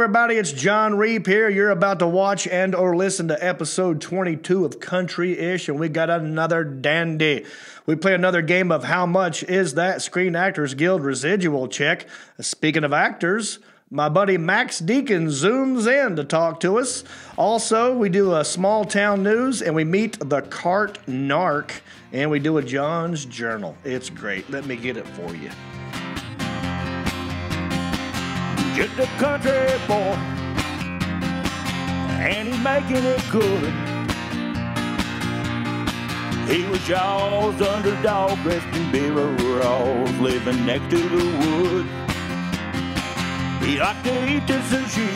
everybody, it's John Reep here. You're about to watch and or listen to episode 22 of Country-ish, and we got another dandy. We play another game of How Much Is That Screen Actors Guild Residual Check. Speaking of actors, my buddy Max Deacon zooms in to talk to us. Also, we do a small town news, and we meet the Cart Narc, and we do a John's Journal. It's great. Let me get it for you. Just a country boy, and he's making it good. He was y'all's underdog, drifting barrels, living next to the wood. He liked to eat the sushi,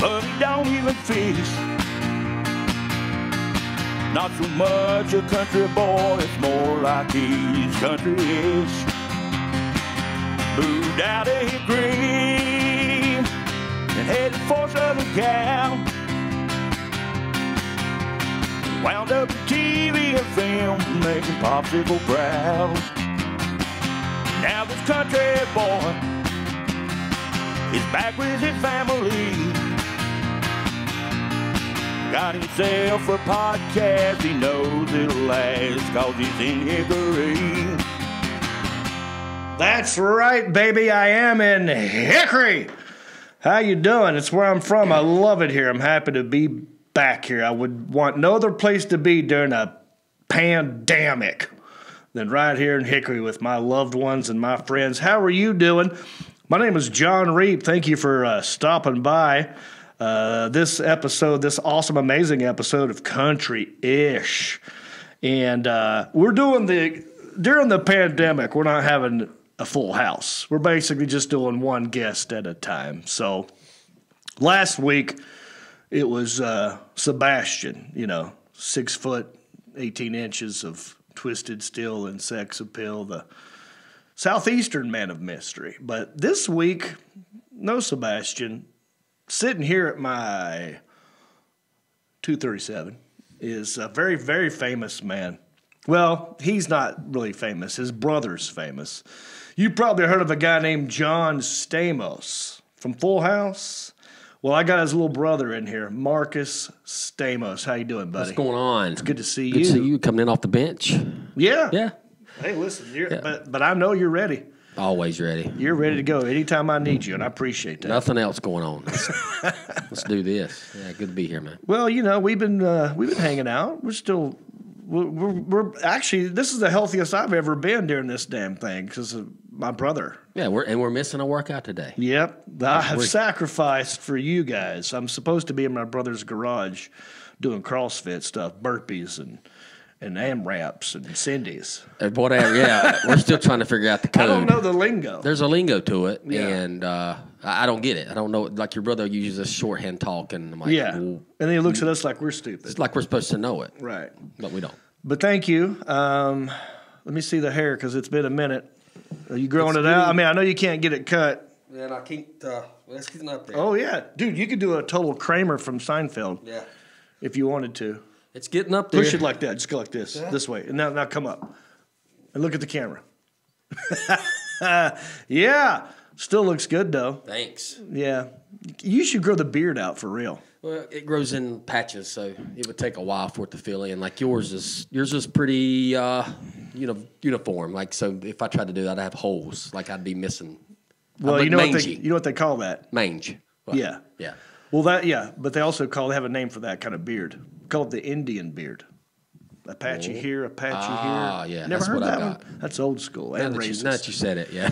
but he don't even fish. Not so much a country boy, it's more like he's country-ish. Moved out of his dream and headed for Southern Cal. Wound up in TV and film, making popsicle proud. Now this country boy is back with his family. Got himself a podcast, he knows it'll last, cause he's in Hickory. That's right, baby. I am in Hickory. How you doing? It's where I'm from. I love it here. I'm happy to be back here. I would want no other place to be during a pandemic than right here in Hickory with my loved ones and my friends. How are you doing? My name is John Reep. Thank you for stopping by this episode, this awesome, amazing episode of Country-ish. And we're doing during the pandemic, we're not having a full house. We're basically just doing one guest at a time. So last week it was Sebastian, 6 foot, 18 inches of twisted steel and sex appeal, the southeastern man of mystery. But this week, no Sebastian. Sitting here at my 237 is a very, very famous man. Well, he's not really famous. His brother's famous. You probably heard of a guy named John Stamos from Full House. Well, I got his little brother in here, Marcus Stamos. How you doing, buddy? What's going on? It's good to see you. Good to see you coming in off the bench. Yeah. Yeah. Hey, listen, but I know you're ready. Always ready. You're ready to go anytime I need you, and I appreciate that. Nothing else going on. Let's do this. Yeah, good to be here, man. Well, we've been hanging out. We're actually, this is the healthiest I've ever been during this damn thing because of my brother. Yeah, we're missing a workout today. Yep. I have sacrificed for you guys. I'm supposed to be in my brother's garage doing CrossFit stuff, burpees and AMRAPs and Cindy's. Whatever, yeah. We're still trying to figure out the code. I don't know the lingo. There's a lingo to it, and I don't get it. I don't know. Like your brother uses a shorthand talk, and I'm like, yeah. Well, and then he looks at us like we're stupid. It's like we're supposed to know it. Right. But we don't. But thank you. Let me see the hair because it's been a minute. Are you growing it out? I mean, I know you can't get it cut. Yeah, and I can't. Let's get it up there. Oh, yeah. Dude, you could do a total Kramer from Seinfeld. Yeah. If you wanted to. It's getting up there. Push it like that. Just go like this, this way. And now come up. And look at the camera. Yeah. Still looks good, though. Thanks. Yeah. You should grow the beard out for real. Well, it grows in patches, so it would take a while for it to fill in. Like yours is pretty uniform. Like, so if I tried to do that, I'd have holes. Like I'd be missing. Well, you know what they call that? Mange. Well, yeah. Yeah. Well, but they also have a name for that kind of beard. Called the Indian beard. Apache here, Apache here. Yeah, never heard that one. That's old school. And racist. Now that you said it, yeah.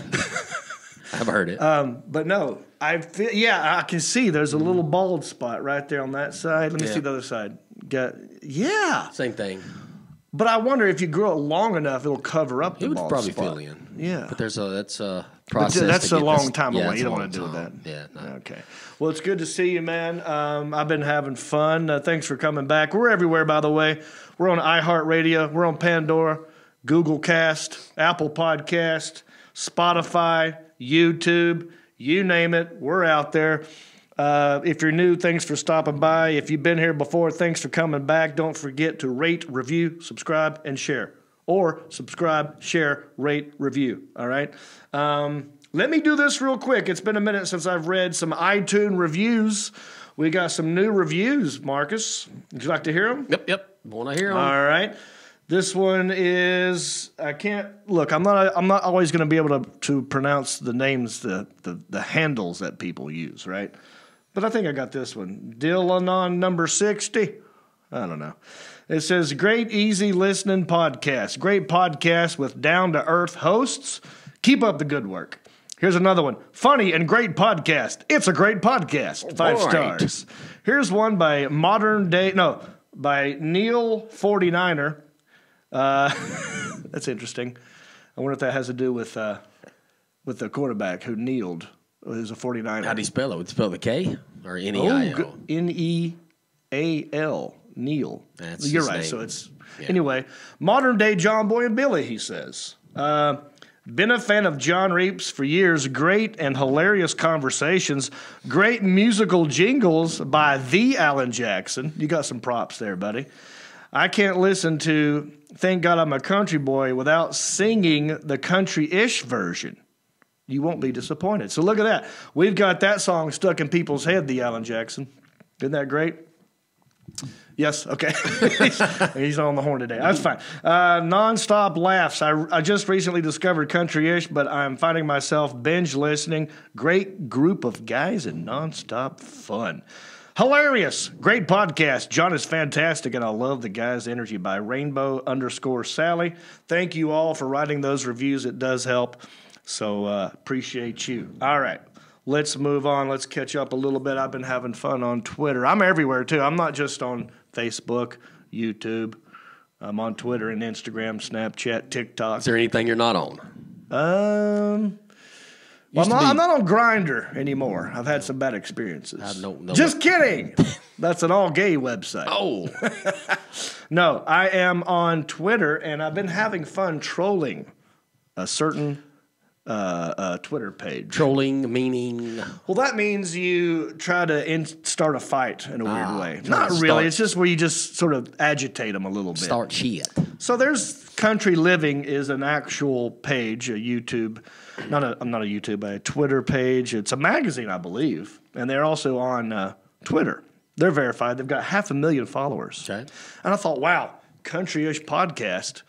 I've heard it. But no, I can see there's a little bald spot right there on that side. Let me see the other side. Yeah. Same thing. But I wonder if you grow it long enough, it'll cover up the bald spot. It would probably fill in. Yeah. But that's a process. But that's a long time away. You don't want to deal with that. Yeah. No. Okay. Well, it's good to see you, man. I've been having fun. Thanks for coming back. We're everywhere, by the way. We're on iHeartRadio. We're on Pandora, Google Cast, Apple Podcast, Spotify, YouTube. You name it. We're out there. If you're new, thanks for stopping by. If you've been here before, thanks for coming back. Don't forget to rate, review, subscribe, and share. Or subscribe, share, rate, review. All right? Let me do this real quick. It's been a minute since I've read some iTunes reviews. We got some new reviews, Marcus. Would you like to hear them? Yep. Want to hear them. All right. This one is, I can't, look, I'm not always going to be able to pronounce the names, the handles that people use, right? But I think I got this one. Dylanon number 60. I don't know. It says, great, easy listening podcast. Great podcast with down-to-earth hosts. Keep up the good work. Here's another one. Funny and great podcast. It's a great podcast. 5 stars. Here's one by by Neil 49er. That's interesting. I wonder if that has to do with the quarterback who kneeled. Who's a 49er. How do you spell it? Would you spell the K or N-E-I-L? N-E-A-L. Neil. That's You're right. Name. So it's anyway. Modern day John Boy and Billy, he says. Been a fan of John Reep's for years. Great and hilarious conversations. Great musical jingles by the Alan Jackson. You got some props there, buddy. I can't listen to Thank God I'm a Country Boy without singing the country-ish version. You won't be disappointed. So look at that. We've got that song stuck in people's head, the Alan Jackson. Isn't that great? Yes, okay. He's on the horn today. That's fine. Non-stop laughs. I just recently discovered Country-ish, but I'm finding myself binge listening. Great group of guys and non-stop fun. Hilarious. Great podcast. John is fantastic, and I love the guy's energy by Rainbow_Sally. Thank you all for writing those reviews. It does help, so appreciate you. All right. Let's move on. Let's catch up a little bit. I've been having fun on Twitter. I'm everywhere, too. I'm not just on Facebook, YouTube. I'm on Twitter and Instagram, Snapchat, TikTok. Is there anything you're not on? Well, I'm not on Grindr anymore. I've had some bad experiences. I don't know. Just kidding. That's an all-gay website. Oh. No, I am on Twitter, and I've been having fun trolling a certain Twitter page. Trolling meaning? Well, that means you try to start a fight in a weird way. Not really. It's just where you just sort of agitate them a little bit. Start shit. So there's Country Living is an actual page, a YouTube, a Twitter page. It's a magazine, I believe. And they're also on Twitter. They're verified. They've got 500,000 followers. Okay. And I thought, wow, Country-ish podcast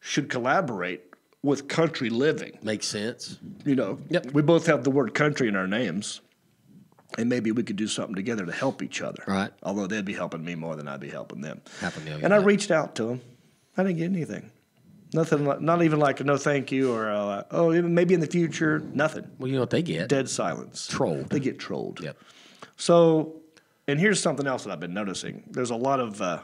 should collaborate with Country Living. Makes sense. You know, we both have the word country in our names, and maybe we could do something together to help each other. Right. Although they'd be helping me more than I'd be helping them. And I reached out to them. I didn't get anything. Nothing, not even like a no thank you or a, oh, maybe in the future, nothing. Well, you know what they get? Dead silence. Trolled. They get trolled. Yep. So, and here's something else that I've been noticing. There's a lot of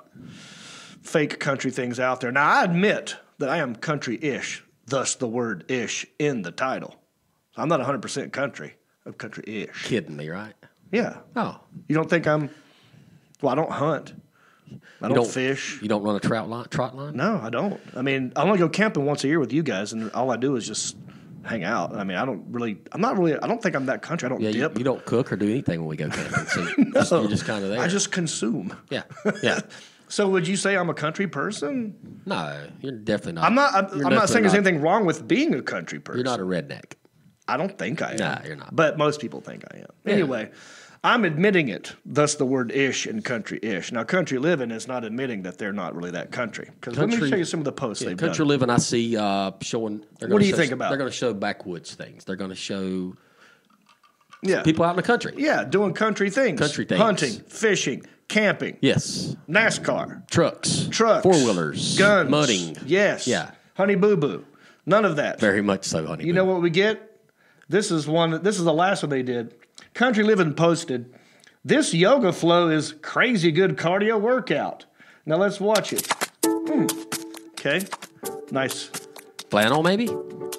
fake country things out there. Now, I admit that I am country-ish. Thus the word ish in the title. I'm not 100% country. I'm country-ish. Kidding me, right? Yeah. Oh. You don't think I'm... Well, I don't hunt. I don't fish. You don't run a trot line? No, I don't. I mean, I only go camping once a year with you guys, and all I do is just hang out. I mean, I don't think I'm that country. I don't dip. You don't cook or do anything when we go camping. So you're just kind of there. I just consume. Yeah. Yeah. So would you say I'm a country person? No, you're definitely not. I'm not saying there's anything wrong with being a country person. You're not a redneck. I don't think I am. No, you're not. But most people think I am. Yeah. Anyway, I'm admitting it, thus the word ish and country-ish. Now, Country Living is not admitting that they're not really that country. Because let me show you some of the posts they've done. Country Living, I see showing. What do you think about? They're going to show backwoods things. They're going to show people out in the country. Yeah, doing country things. Country things. Hunting, fishing. Camping. Yes. NASCAR. Trucks. Four-wheelers. Guns. Mudding. Yes. Yeah. Honey boo-boo. None of that. Very much so, honey boo-boo. You know what we get? This is the last one they did. Country Living posted, this yoga flow is crazy good cardio workout. Now let's watch it. Okay. Nice. Flannel maybe?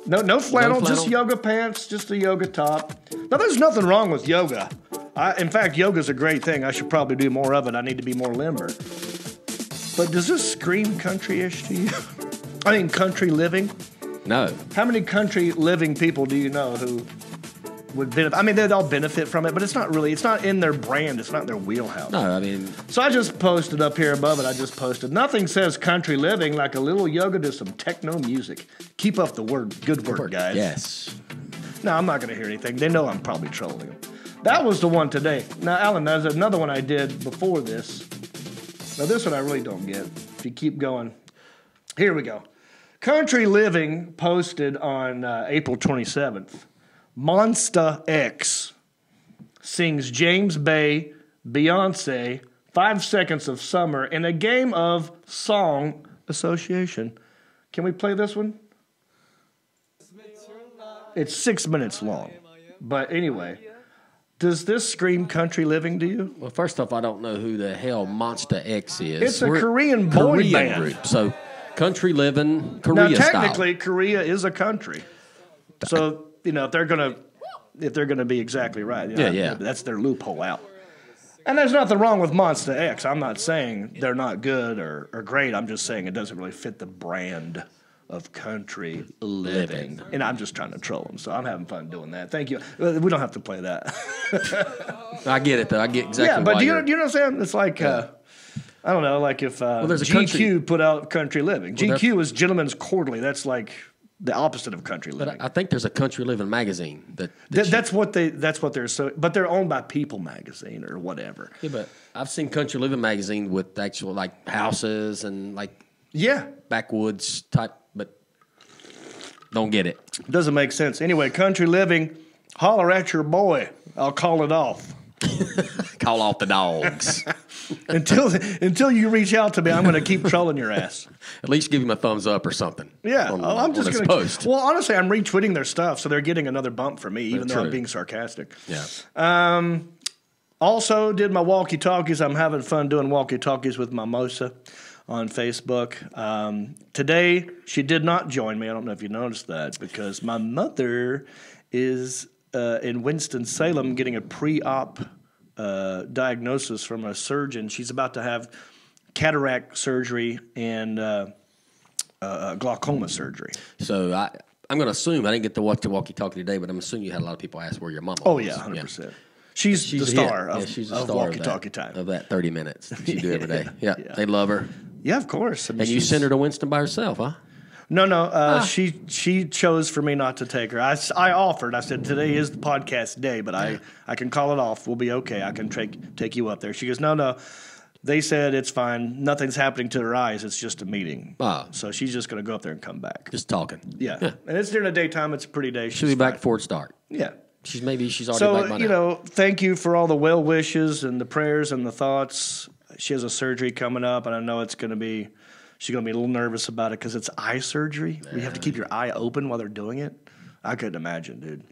No flannel. Just yoga pants. Just a yoga top. Now there's nothing wrong with yoga. In fact, yoga's a great thing. I should probably do more of it. I need to be more limber. But does this scream country-ish to you? I mean, Country Living? No. How many Country Living people do you know who would benefit? I mean, they'd all benefit from it, but it's not in their brand. It's not their wheelhouse. No, I mean. So I just posted up here above it. I just posted, nothing says Country Living like a little yoga to some techno music. Keep up the good work, guys. Yes. No, I'm not going to hear anything. They know I'm probably trolling them. That was the one today. Now, Alan, there's another one I did before this. Now, this one I really don't get. If you keep going. Here we go. Country Living posted on April 27th. Monsta X sings James Bay, Beyonce, 5 Seconds of Summer in a game of song association. Can we play this one? It's 6 minutes long. But anyway, does this scream country living to you? Well, first off, I don't know who the hell Monsta X is. It's a Korean boy band. Group, so country living, Korea style. Now, technically, Korea is a country. So, you know, if they're gonna be exactly right, you know, yeah, that's their loophole out. And there's nothing wrong with Monsta X. I'm not saying they're not good or great. I'm just saying it doesn't really fit the brand of country living. And I'm just trying to troll them, so I'm having fun doing that. Thank you. We don't have to play that. I get it, though. I get exactly Yeah, but do you know what I'm saying? It's like, I don't know, like if GQ put out Country Living. Well, GQ is Gentleman's Quarterly. That's like the opposite of Country Living. But I think there's a Country Living magazine but they're owned by People Magazine or whatever. Yeah, but I've seen Country Living magazine with actual like houses and like backwoods type, but don't get it. Doesn't make sense. Anyway, Country Living, holler at your boy. I'll call it off. Call off the dogs. until you reach out to me, I'm going to keep trolling your ass. At least give him a thumbs up or something. Yeah, I'm just going to post. Well, honestly, I'm retweeting their stuff, so they're getting another bump from me, even though I'm being sarcastic. Yeah. Also, did my walkie talkies. I'm having fun doing walkie talkies with Mimosa on Facebook. Today, she did not join me. I don't know if you noticed that because my mother is in Winston-Salem getting a pre-op diagnosis from a surgeon. She's about to have cataract surgery and glaucoma surgery. So I'm going to assume, I didn't get to watch the walkie-talkie today, but I'm assuming you had a lot of people ask where your mama was. Oh, yeah, 100%. Yeah. She's the star of walkie-talkie time. Of that 30 minutes that you do every day. Yeah, yeah, they love her. Yeah, of course. I mean, and you sent her to Winston by herself, huh? No. She chose for me not to take her. I offered. I said, today is the podcast day, but I can call it off. We'll be okay. I can take you up there. She goes, no. They said it's fine. Nothing's happening to her eyes. It's just a meeting. So she's just going to go up there and come back. Just talking. Yeah. And it's during the daytime. It's a pretty day. She'll be back before it's dark. Yeah. She's already back by now. So, you know, thank you for all the well wishes and the prayers and the thoughts. She has a surgery coming up, and I know it's going to be... She's going to be a little nervous about it because it's eye surgery. You have to keep your eye open while they're doing it. I couldn't imagine, dude.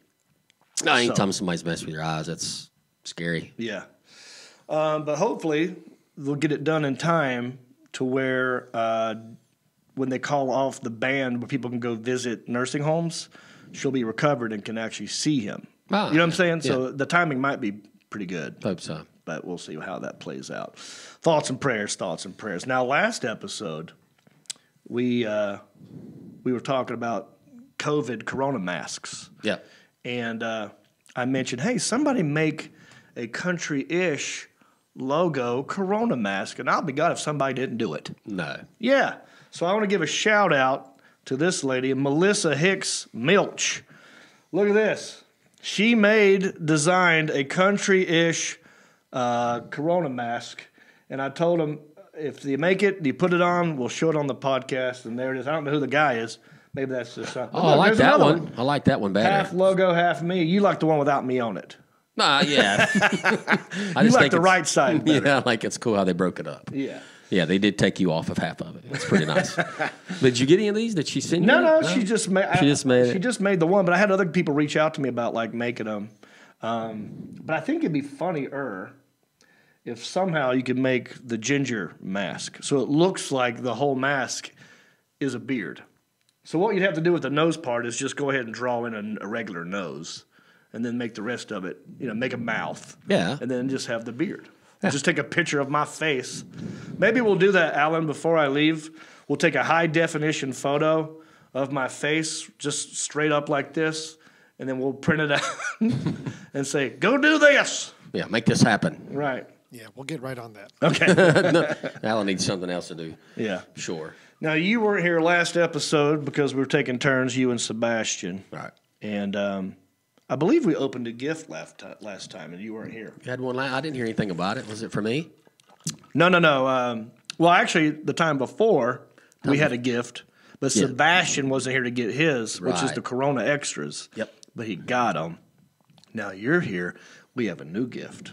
No, anytime somebody's messing with your eyes, that's scary. Yeah. But hopefully they'll get it done in time to where when they call off the band where people can go visit nursing homes, she'll be recovered and can actually see him. You know what I'm saying? Yeah. So the timing might be pretty good. Hope so. But we'll see how that plays out. Thoughts and prayers. Now, last episode... We were talking about COVID corona masks. Yeah. And I mentioned, hey, somebody make a country-ish logo corona mask, and I'll be God if somebody didn't do it. No. Yeah. So I want to give a shout-out to this lady, Melissa Hicks Milch. Look at this. She designed a country-ish corona mask, and I told him, if you make it, you put it on, we'll show it on the podcast, and there it is. I don't know who the guy is. Maybe that's just something. Oh, look, I like that one. I like that one better. Half logo, half me. You like the one without me on it. Yeah. I just like the right side better. Yeah, like it's cool how they broke it up. Yeah. Yeah, they did take you off of half of it. It's pretty nice. Did you get any of these? Did she send you? No, she just made the one, but I had other people reach out to me about like making them. But I think it'd be funnier if somehow you could make the ginger mask so it looks like the whole mask is a beard. So what you'd have to do with the nose part is just go ahead and draw in a regular nose and then make the rest of it, you know, make a mouth. Yeah. And then just have the beard. Yeah. Just take a picture of my face. Maybe we'll do that, Alan, before I leave. We'll take a high-definition photo of my face just straight up like this, and then we'll print it out and say, go do this. Yeah, make this happen. Right. Yeah, we'll get right on that. Okay. Alan needs something else to do. Yeah. Sure. Now, you weren't here last episode because we were taking turns, you and Sebastian. Right. And I believe we opened a gift last time, and you weren't here. You had one. I didn't hear anything about it. Was it for me? No, no, no. Well, actually, the time before we had a gift, but yeah. Sebastian wasn't here to get his, which is the Corona extras. Yep. But he got them. Now you're here. We have a new gift.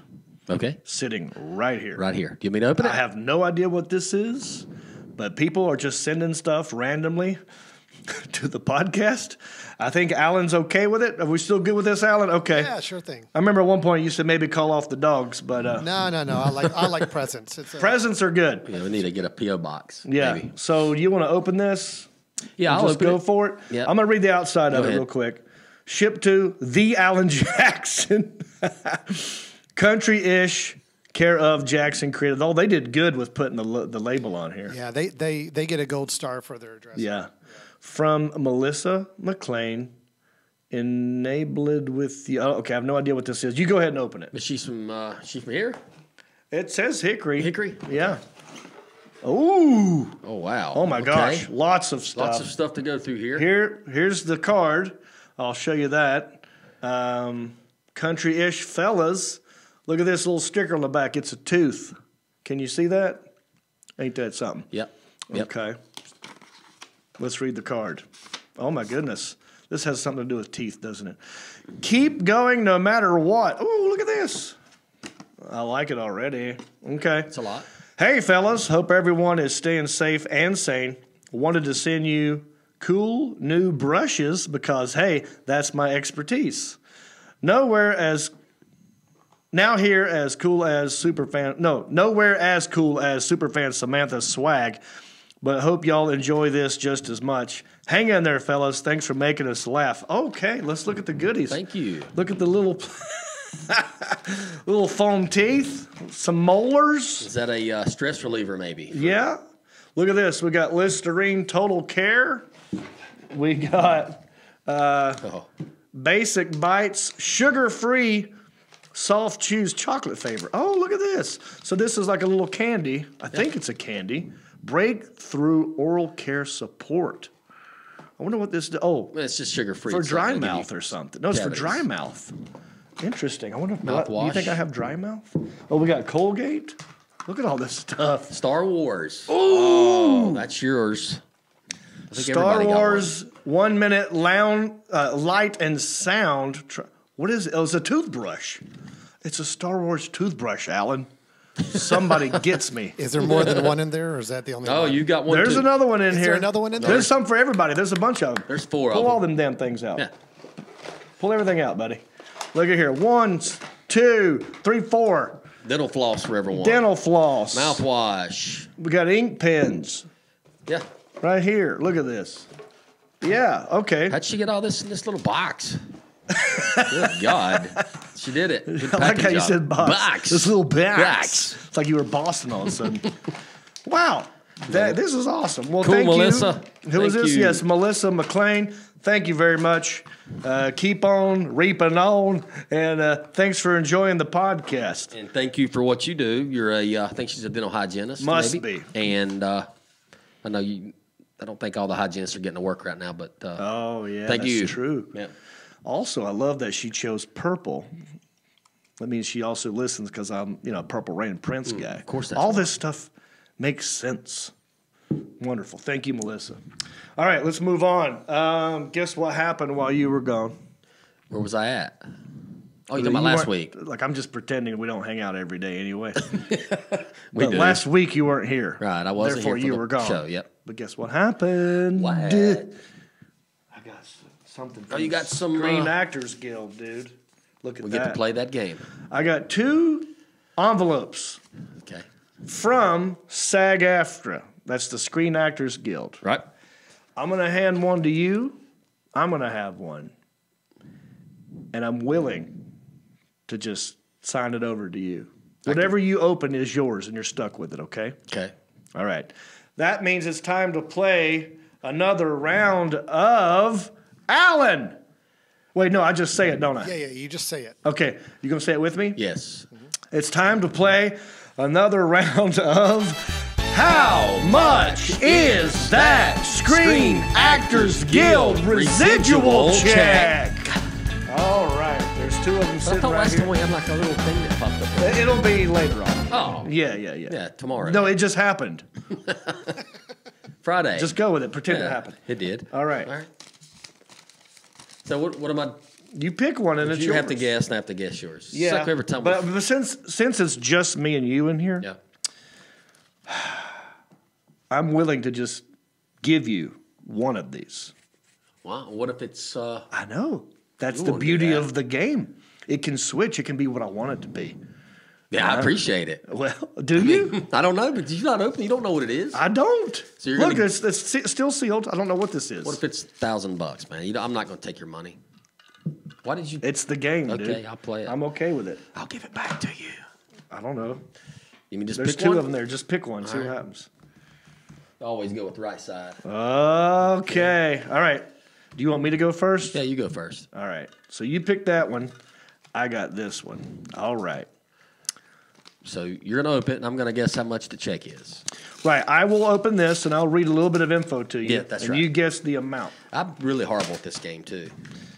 Okay. Sitting right here. Right here. Do you want me to open it? I have no idea what this is, but people are just sending stuff randomly to the podcast. I think Alan's okay with it. Are we still good with this, Alan? Okay. Yeah, sure thing. I remember at one point you said maybe call off the dogs, but no, no, no. I like presents. Presents are good. Yeah, we need to get a PO box. Yeah. Maybe. So you want to open this? Yeah, I'll just go for it. Yeah. I'm gonna read the outside of it real quick. Shipped to the Alan Jackson. Country-ish, care of Jackson Creative. Oh, they did good with putting the label on here. Yeah, they get a gold star for their address. Yeah. From Melissa McLean, enabled with the. Oh, okay, I have no idea what this is. You go ahead and open it. But she's from here. It says Hickory. Hickory. Yeah. Oh. Oh wow. Oh my gosh. Lots of stuff. Lots of stuff to go through here. Here's the card. I'll show you that. Country-ish fellas. Look at this little sticker on the back. It's a tooth. Can you see that? Ain't that something? Yep. Okay. Let's read the card. Oh, my goodness. This has something to do with teeth, doesn't it? Keep going no matter what. Oh, look at this. I like it already. Okay. It's a lot. Hey, fellas. Hope everyone is staying safe and sane. Wanted to send you cool new brushes because, hey, that's my expertise. Nowhere as cool as superfan Samantha Swag. But hope y'all enjoy this just as much. Hang in there, fellas. Thanks for making us laugh. Okay, let's look at the goodies. Thank you. Look at the little little foam teeth, some molars. Is that a stress reliever maybe? Yeah. Look at this. We got Listerine Total Care. We got Basic Bites, sugar-free soft chews chocolate flavor. Oh, look at this. So this is like a little candy. I think it's a candy. Breakthrough oral care support. I wonder what this. Oh, it's just sugar free for dry mouth or something. No, it's for dry mouth. Interesting. I wonder if mouthwash. You think I have dry mouth? Oh, we got Colgate. Look at all this stuff. Star Wars. Ooh. Oh, that's yours. I think Star Wars. One minute loud, light and sound. What is it? Oh, it's a toothbrush. It's a Star Wars toothbrush, Alan. Somebody gets me. Is there more than one in there, or is that the only one? Oh, you got one. There's another one in here. Is there another one in there? There's some for everybody. There's a bunch of them. There's four of them. Pull all them damn things out. Yeah. Pull everything out, buddy. Look at here. 1, 2, 3, 4. Dental floss for everyone. Dental floss. Mouthwash. We got ink pens. Yeah. Right here. Look at this. Yeah, okay. How'd she get all this in this little box? Good God. She did it. I like how you said box. This little box. It's like you were bossing all of a sudden. Wow. This is awesome. Well, cool, thank Melissa. You. Who is this? You. Yes, Melissa McLean. Thank you very much. Keep on reaping on. And thanks for enjoying the podcast. And thank you for what you do. You're a, I think she's a dental hygienist. Must be. And I know you, I don't think all the hygienists are getting to work right now, but oh, yeah. Thank you. That's true. Yeah. Also, I love that she chose purple. That means she also listens because I'm, you know, a Purple Rain Prince guy. Of course, that's all this stuff makes sense. Wonderful. Thank you, Melissa. All right, let's move on. Guess what happened while you were gone? Where was I at? Oh, you talking about last week? Like I'm just pretending we don't hang out every day anyway. But last week you weren't here. Right, I wasn't. Therefore, you were gone. Show, yep. But guess what happened? What? I got something. Oh, you got some Green Actors Guild, dude. Look at that. We get to play that game. I got 2 envelopes. Okay. From SAG-AFTRA. That's the Screen Actors Guild. Right. I'm going to hand one to you. I'm going to have one. And I'm willing to just sign it over to you. Whatever you open is yours, and you're stuck with it, okay? Okay. All right. That means it's time to play another round of... Alan! Wait, no, I just say it, don't I? Yeah, yeah, you just say it. Okay, you gonna say it with me? Yes. Mm-hmm. It's time to play another round of How Much Is That Screen Actors Guild Residual Check? All right. two of them sitting right here. I thought last time we had like a little thing that popped up. It'll be later on. Oh. Yeah. Yeah, tomorrow. No, it just happened. Friday. Just go with it. Pretend it happened. It did. All right. So what am I... You pick one and it's yours. You have to guess and I have to guess yours. Yeah. It's like every time but since it's just me and you in here, yeah. I'm willing to just give you one of these. Wow. What if it's... I know. That's the beauty of the game. It can switch. It can be what I want it to be. Yeah, I appreciate it. Well, do you? I don't know, but you're not open. You don't know what it is. I don't. So you're Look, it's still sealed. I don't know what this is. What if it's $1,000, man? You know, I'm not going to take your money. Why did you? It's the game, dude. Okay, I'll play it. I'm okay with it. I'll give it back to you. I don't know. You mean just There's pick two one? Of them there. Just pick one. See what happens. Always go with the right side. Okay. All right. Do you want me to go first? Yeah, you go first. All right. So you picked that one. I got this one. All right. So you're going to open it, and I'm going to guess how much the check is. Right. I will open this, and I'll read a little bit of info to you. Yeah, that's right. And you guess the amount. I'm really horrible at this game, too.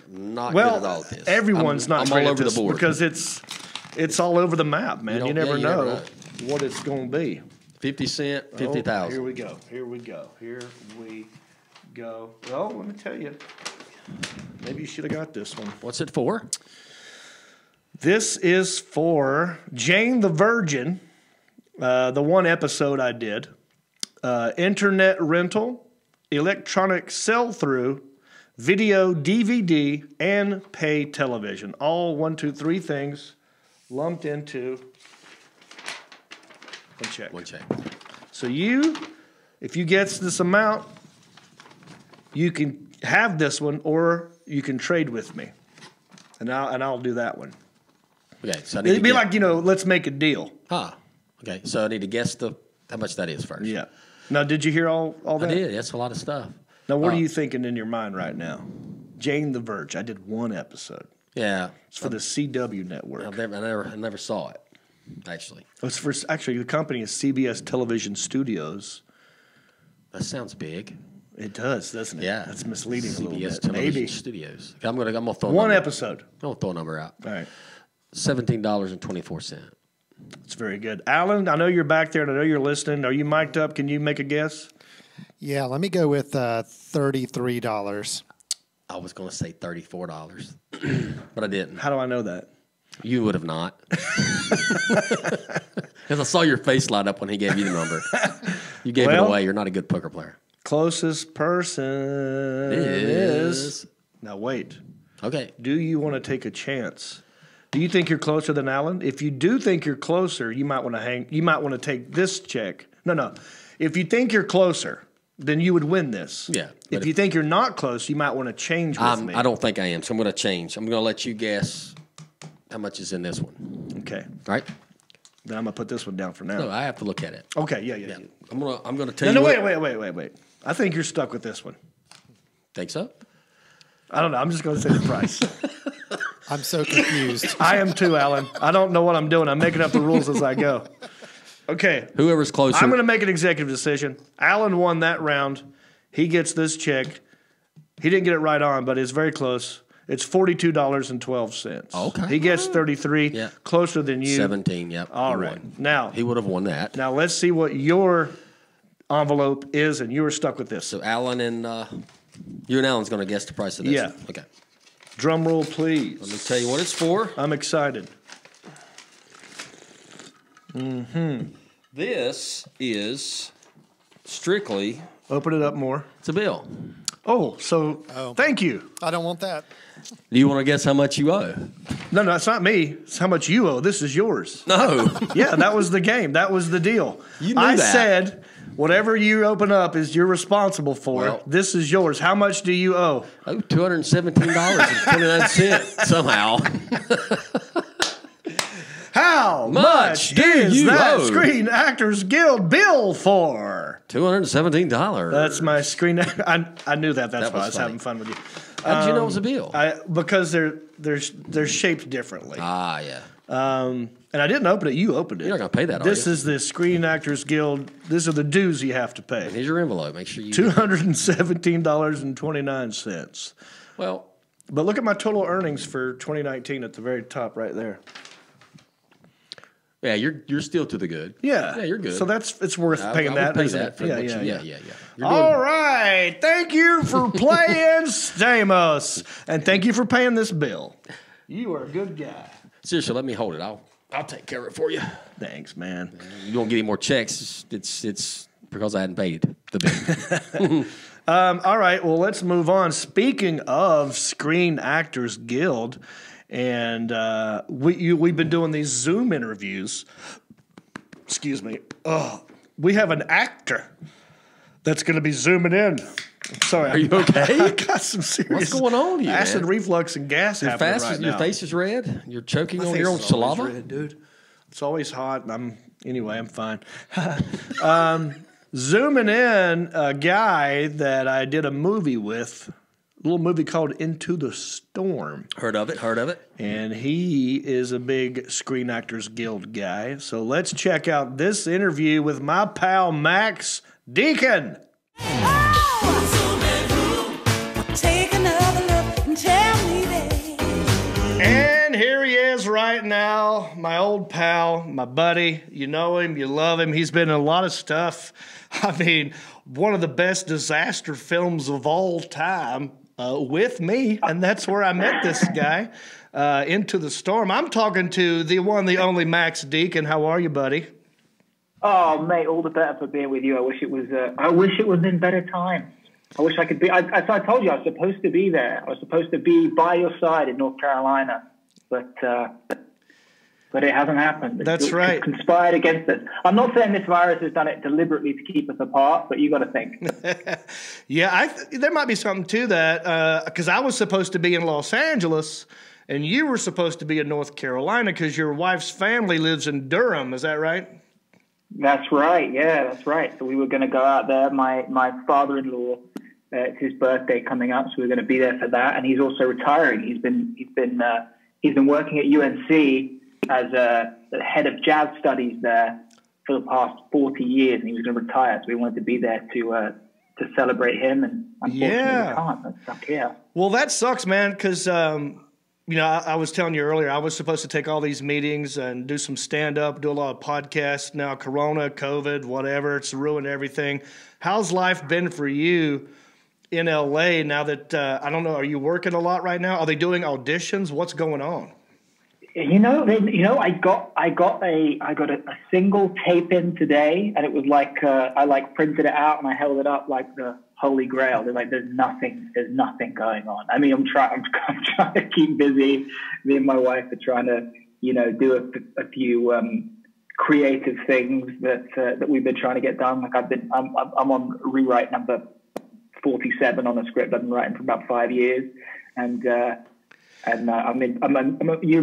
Not good at all at this. Everyone's not great at this because it's all over the map, man. You never know what it's going to be. 50 cent, 50,000. Oh, here we go. Well, let me tell you. Maybe you should have got this one. What's it for? This is for Jane the Virgin, the one episode I did, internet rental, electronic sell-through, video, DVD, and pay television. All 1, 2, 3 things lumped into one check. So if you get this amount, you can have this one, or you can trade with me, and I'll do that one. Okay, so it'd be like let's make a deal. Huh? Okay, so I need to guess how much that is first. Yeah. Now, did you hear all that? I did. That's a lot of stuff. Now, what are you thinking in your mind right now? Jane the Virgin. I did one episode. Yeah, it's for the CW network. I never saw it. Actually, the company is CBS Television Studios. That sounds big. It does, doesn't it? Yeah. That's misleading a little bit. CBS Television Studios. Okay, I'm gonna throw one episode. I'm gonna throw a number out. All right. $17.24. That's very good, Alan. I know you're back there, and I know you're listening. Are you mic'd up? Can you make a guess? Yeah, let me go with $33. I was gonna say $34, but I didn't. How do I know that? You would have not, because I saw your face light up when he gave you the number. You gave it away. You're not a good poker player. Closest person is... Now, wait. Okay. Do you want to take a chance? Do you think you're closer than Alan? If you do think you're closer, you might want to You might want to take this check. No. If you think you're closer, then you would win this. Yeah. If you think you're not close, you might want to change with me. I don't think I am, so I'm going to change. I'm going to let you guess how much is in this one. Okay. All right. Then I'm going to put this one down for now. No, I have to look at it. Okay, yeah. I'm gonna tell you. No, wait. I think you're stuck with this one. Think so? I don't know. I'm just going to say the price. I'm so confused. I am too, Alan. I don't know what I'm doing. I'm making up the rules as I go. Okay. Whoever's closer. I'm going to make an executive decision. Alan won that round. He gets this check. He didn't get it right on, but it's very close. It's $42.12. Okay. He gets 33, closer than you. 17, yep. All right. Now he would have won that. Now let's see what your envelope is, and you were stuck with this. So Alan and you and Alan's going to guess the price of this. Yeah. Okay. Drum roll, please. Let me tell you what it's for. I'm excited. This is strictly... Open it up more. It's a bill. Oh, so thank you. I don't want that. Do you want to guess how much you owe? No, it's not me. It's how much you owe. This is yours. No. Yeah, that was the game. That was the deal. You knew that. I said, whatever you open up is you're responsible for. Well, this is yours. How much do you owe? I owe $217.29 somehow. How much is that Screen Actors Guild bill for? $217. That's my screen. I knew that. That's why I was having fun with you. How did you know it was a bill? Because they're shaped differently. Ah, yeah. And I didn't open it. You opened it. You're not going to pay that, This is the Screen Actors Guild. These are the dues you have to pay. And here's your envelope. Make sure you... $217.29. Well... But look at my total earnings for 2019 at the very top right there. Yeah, you're still to the good. Yeah. Yeah, you're good. So it's worth paying that. Pay that for yeah. All right. Thank you for playing Stamos. And thank you for paying this bill. You are a good guy. Seriously, let me hold it. I'll take care of it for you. Thanks, man. You won't get any more checks. It's because I hadn't paid the bill. All right, well, let's move on. Speaking of Screen Actors Guild, and we've been doing these Zoom interviews. Excuse me. Oh, we have an actor that's going to be zooming in. I'm sorry. Are you okay? I got some serious. What's going on here? Acid reflux and gas happening right now. Your face is red? You're choking on your own saliva? Red, dude. It's always hot, and I'm fine. Zooming in a guy that I did a movie with, a little movie called Into the Storm. Heard of it. And he is a big Screen Actors Guild guy. So let's check out this interview with my pal Max Deacon. And here he is right now, my old pal, my buddy. You know him, you love him. He's been in a lot of stuff. I mean, one of the best disaster films of all time with me, and that's where I met this guy, Into the Storm. I'm talking to the one, the only Max Deacon. How are you, buddy? Oh, mate, all the better for being with you. I wish it was in better time. I wish I could be. As I told you, I was supposed to be there. I was supposed to be by your side in North Carolina, but it hasn't happened. That's right. It's conspired against us. I'm not saying this virus has done it deliberately to keep us apart, but you got to think. Yeah, there might be something to that because I was supposed to be in Los Angeles, and you were supposed to be in North Carolina because your wife's family lives in Durham. Is that right? That's right. Yeah, that's right. So we were going to go out there. My father-in-law. It's his birthday coming up, so we're going to be there for that. And he's also retiring. He's been working at UNC as the head of jazz studies there for the past 40 years, and he was going to retire. So we wanted to be there to celebrate him. And unfortunately, we can't. I'm stuck here. Well, that sucks, man. Because you know, I was telling you earlier, I was supposed to take all these meetings and do some stand-up, do a lot of podcasts. Now, Corona, COVID, whatever, it's ruined everything. How's life been for you in LA now that I don't know, are you working a lot right now? Are they doing auditions? What's going on? I got a single tape in today, and it was like I like printed it out and I held it up like the Holy Grail. They're like, there's nothing going on. I mean, I'm trying to keep busy. Me and my wife are trying to, you know, do a few creative things that we've been trying to get done. Like I'm on rewrite number 47 on a script I've been writing for about 5 years, and you're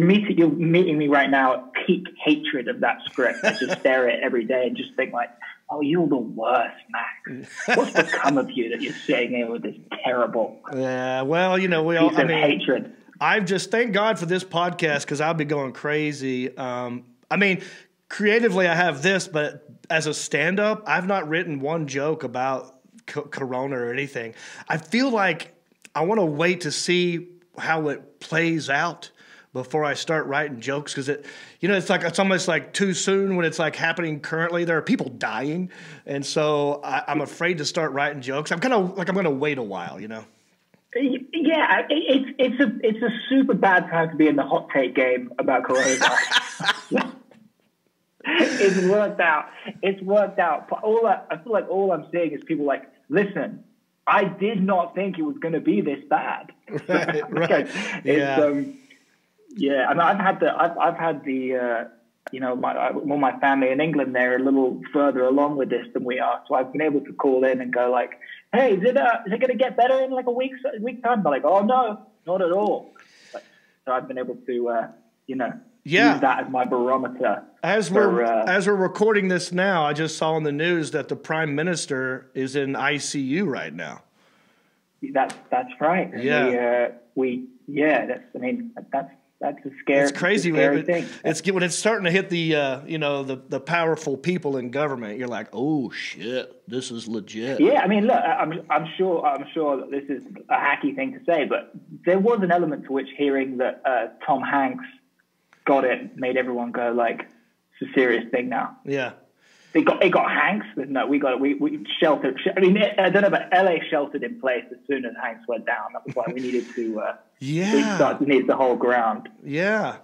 meeting me right now at peak hatred of that script. I just stare at it every day and just think like, oh, you're the worst, Max. What's become of you that you're sitting here with this terrible? Yeah, well, you know, hatred. I've just thank God for this podcast because I'll be going crazy. I mean, creatively, I have this, but as a stand-up, I've not written one joke about Corona or anything. I feel like I want to wait to see how it plays out before I start writing jokes because it's almost like too soon when it's like happening currently. There are people dying, and so I'm afraid to start writing jokes. I'm kind of like I'm going to wait a while, you know. Yeah, it's a super bad time to be in the hot take game about coronavirus. It's worked out. I feel like all I'm seeing is people like, listen, I did not think it was going to be this bad. Right. Yeah. Yeah. I mean, my family in England, they're a little further along with this than we are. So I've been able to call in and go like, hey, is it going to get better in like a week time? They're like, oh no, not at all. So I've been able to, you know, use that as my barometer. As we're recording this now, I just saw on the news that the Prime Minister is in ICU right now. That's right. Yeah. I mean, that's That's a scary. It's crazy, man. It's when it's starting to hit the you know, the powerful people in government. You're like, oh shit, this is legit. Yeah, I mean, look, I'm sure that this is a hacky thing to say, but there was an element to which hearing that Tom Hanks got it made everyone go like, it's a serious thing now. Yeah, it got Hanks, but no, we got it. We sheltered. I mean, I don't know, but LA sheltered in place as soon as Hanks went down. That was why we needed to. Yeah, needs the whole ground. Yeah.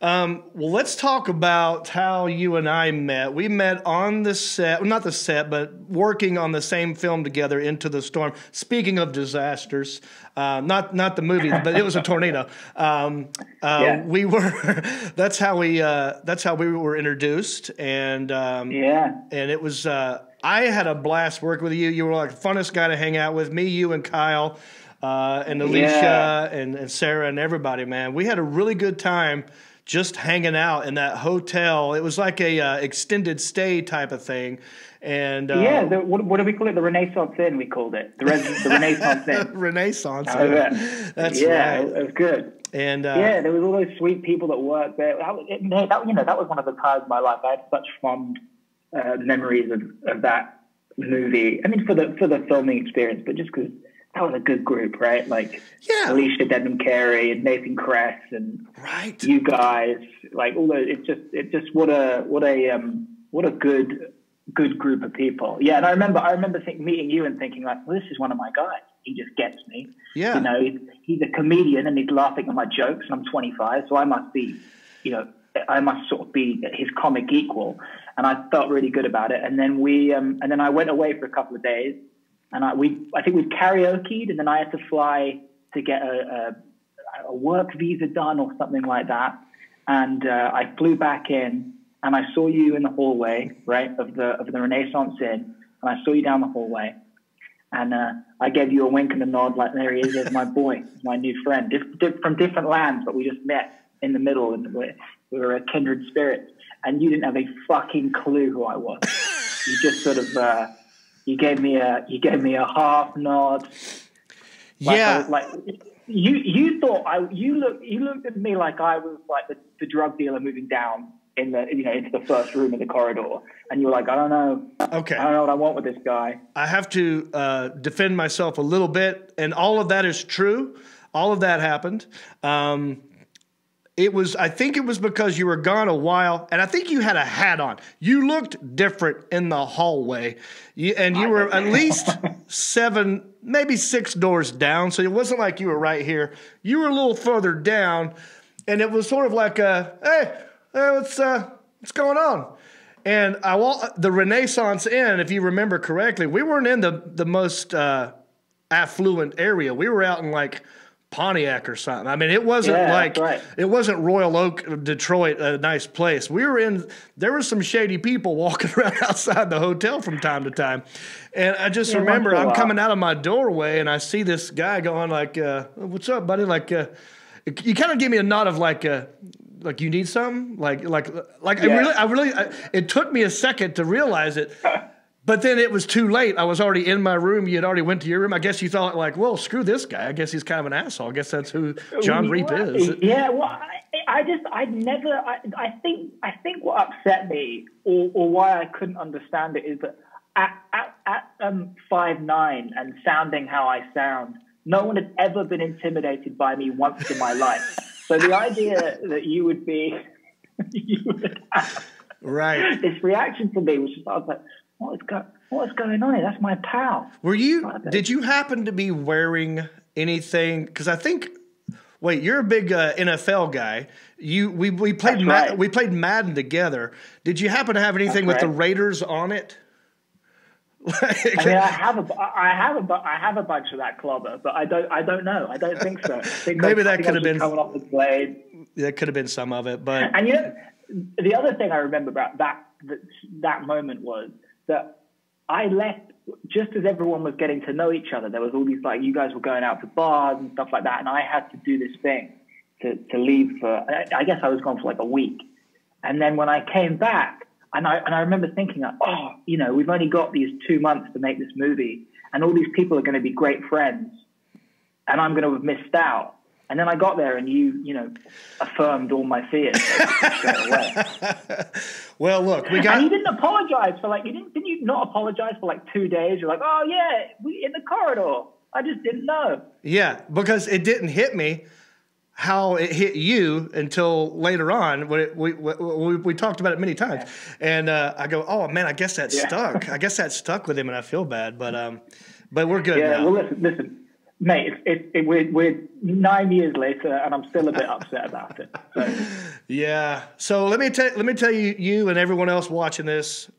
Well, let's talk about how you and I met. We met on the set, well, not the set, but working on the same film together, Into the Storm. Speaking of disasters, not the movie, but it was a tornado. Yeah. We were that's how we were introduced, and yeah, and it was I had a blast working with you. You were like the funnest guy to hang out with. Me, you, and Kyle. And Alicia, yeah, and Sarah and everybody, man. We had a really good time just hanging out in that hotel. It was like a extended stay type of thing. And yeah, what do we call it? The Renaissance Inn, we called it. The Renaissance Inn. Renaissance Inn. That's yeah, right. It was good. And yeah, there was all those sweet people that worked there. That was one of the times of my life. I had such fond memories of that movie. I mean, for the filming experience, but just because that was a good group, right? Like, yeah, Alicia Denham Carey and Nathan Kress and right, you guys, like all those. It's just what a good group of people. Yeah, and I remember meeting you and thinking like, well, this is one of my guys. He just gets me. Yeah, you know, he's a comedian and he's laughing at my jokes, and I'm 25, so I must be, you know, I must sort of be his comic equal. And I felt really good about it. And then we and then I went away for a couple of days. And I think we karaoke'd, and then I had to fly to get a work visa done or something like that. And I flew back in, and I saw you in the hallway, right, of the Renaissance Inn, and I saw you down the hallway, and I gave you a wink and a nod, like, there he is, there's my boy, my new friend, from different lands, but we just met in the middle, and we were a kindred spirit. And you didn't have a fucking clue who I was. You just sort of. You gave me a half nod. Like, yeah, I was like you thought you looked at me like I was like the drug dealer moving down in the, you know, into the first room in the corridor, and you were like, I don't know, okay, I don't know what I want with this guy. I have to defend myself a little bit, and all of that is true. All of that happened. It was, I think it was because you were gone a while, and I think you had a hat on. You looked different in the hallway, and you were at least 7, maybe 6 doors down, so it wasn't like you were right here. You were a little further down, and it was sort of like a, hey, what's going on? And the Renaissance Inn, if you remember correctly, we weren't in the most affluent area. We were out in like Pontiac or something. I mean, it wasn't, yeah, like, right, it wasn't Royal Oak, Detroit, a nice place. We were in, there were some shady people walking around outside the hotel from time to time. And I just remember I'm coming out of my doorway and I see this guy going like, what's up, buddy? Like, you kind of gave me a nod of like you need something? Like, yeah. I really, it took me a second to realize it. But then it was too late. I was already in my room. You had already went to your room. I guess you thought like, well, screw this guy. I guess he's kind of an asshole. I guess that's who John Reep is. Yeah, well, I think what upset me or why I couldn't understand it is that at 5'9" and sounding how I sound, no one had ever been intimidated by me once in my life. So the idea that you would be, you would have right, this reaction from me was just, I was like, what is going on here? That's my pal. Were you? Did you happen to be wearing anything? Because I think, wait, you're a big NFL guy. We played we played Madden together. Did you happen to have anything with the Raiders on it? Like, I mean, I have a bunch of that clobber, but I don't know. I don't think so. I think maybe that could have been coming off the blade. That could have been some of it, but and you know, the other thing I remember about that moment was that I left just as everyone was getting to know each other. There was all these, like, you guys were going out to bars and stuff like that, and I had to do this thing to leave for, I guess I was gone for like a week. And then when I came back, and I remember thinking, like, oh, you know, we've only got these 2 months to make this movie, and all these people are going to be great friends, and I'm going to have missed out. And then I got there, and you affirmed all my fears straight away. Well, look, we got. And you didn't apologize for didn't you not apologize for 2 days? You're like, oh yeah, we in the corridor. I just didn't know. Yeah, because it didn't hit me how it hit you until later on when we talked about it many times. Yeah. And I go, oh man, I guess that stuck. I guess that stuck with him, and I feel bad, but we're good now. Yeah, well, listen. Mate, we're 9 years later, and I'm still a bit upset about it. So. Yeah. So let me tell you and everyone else watching this,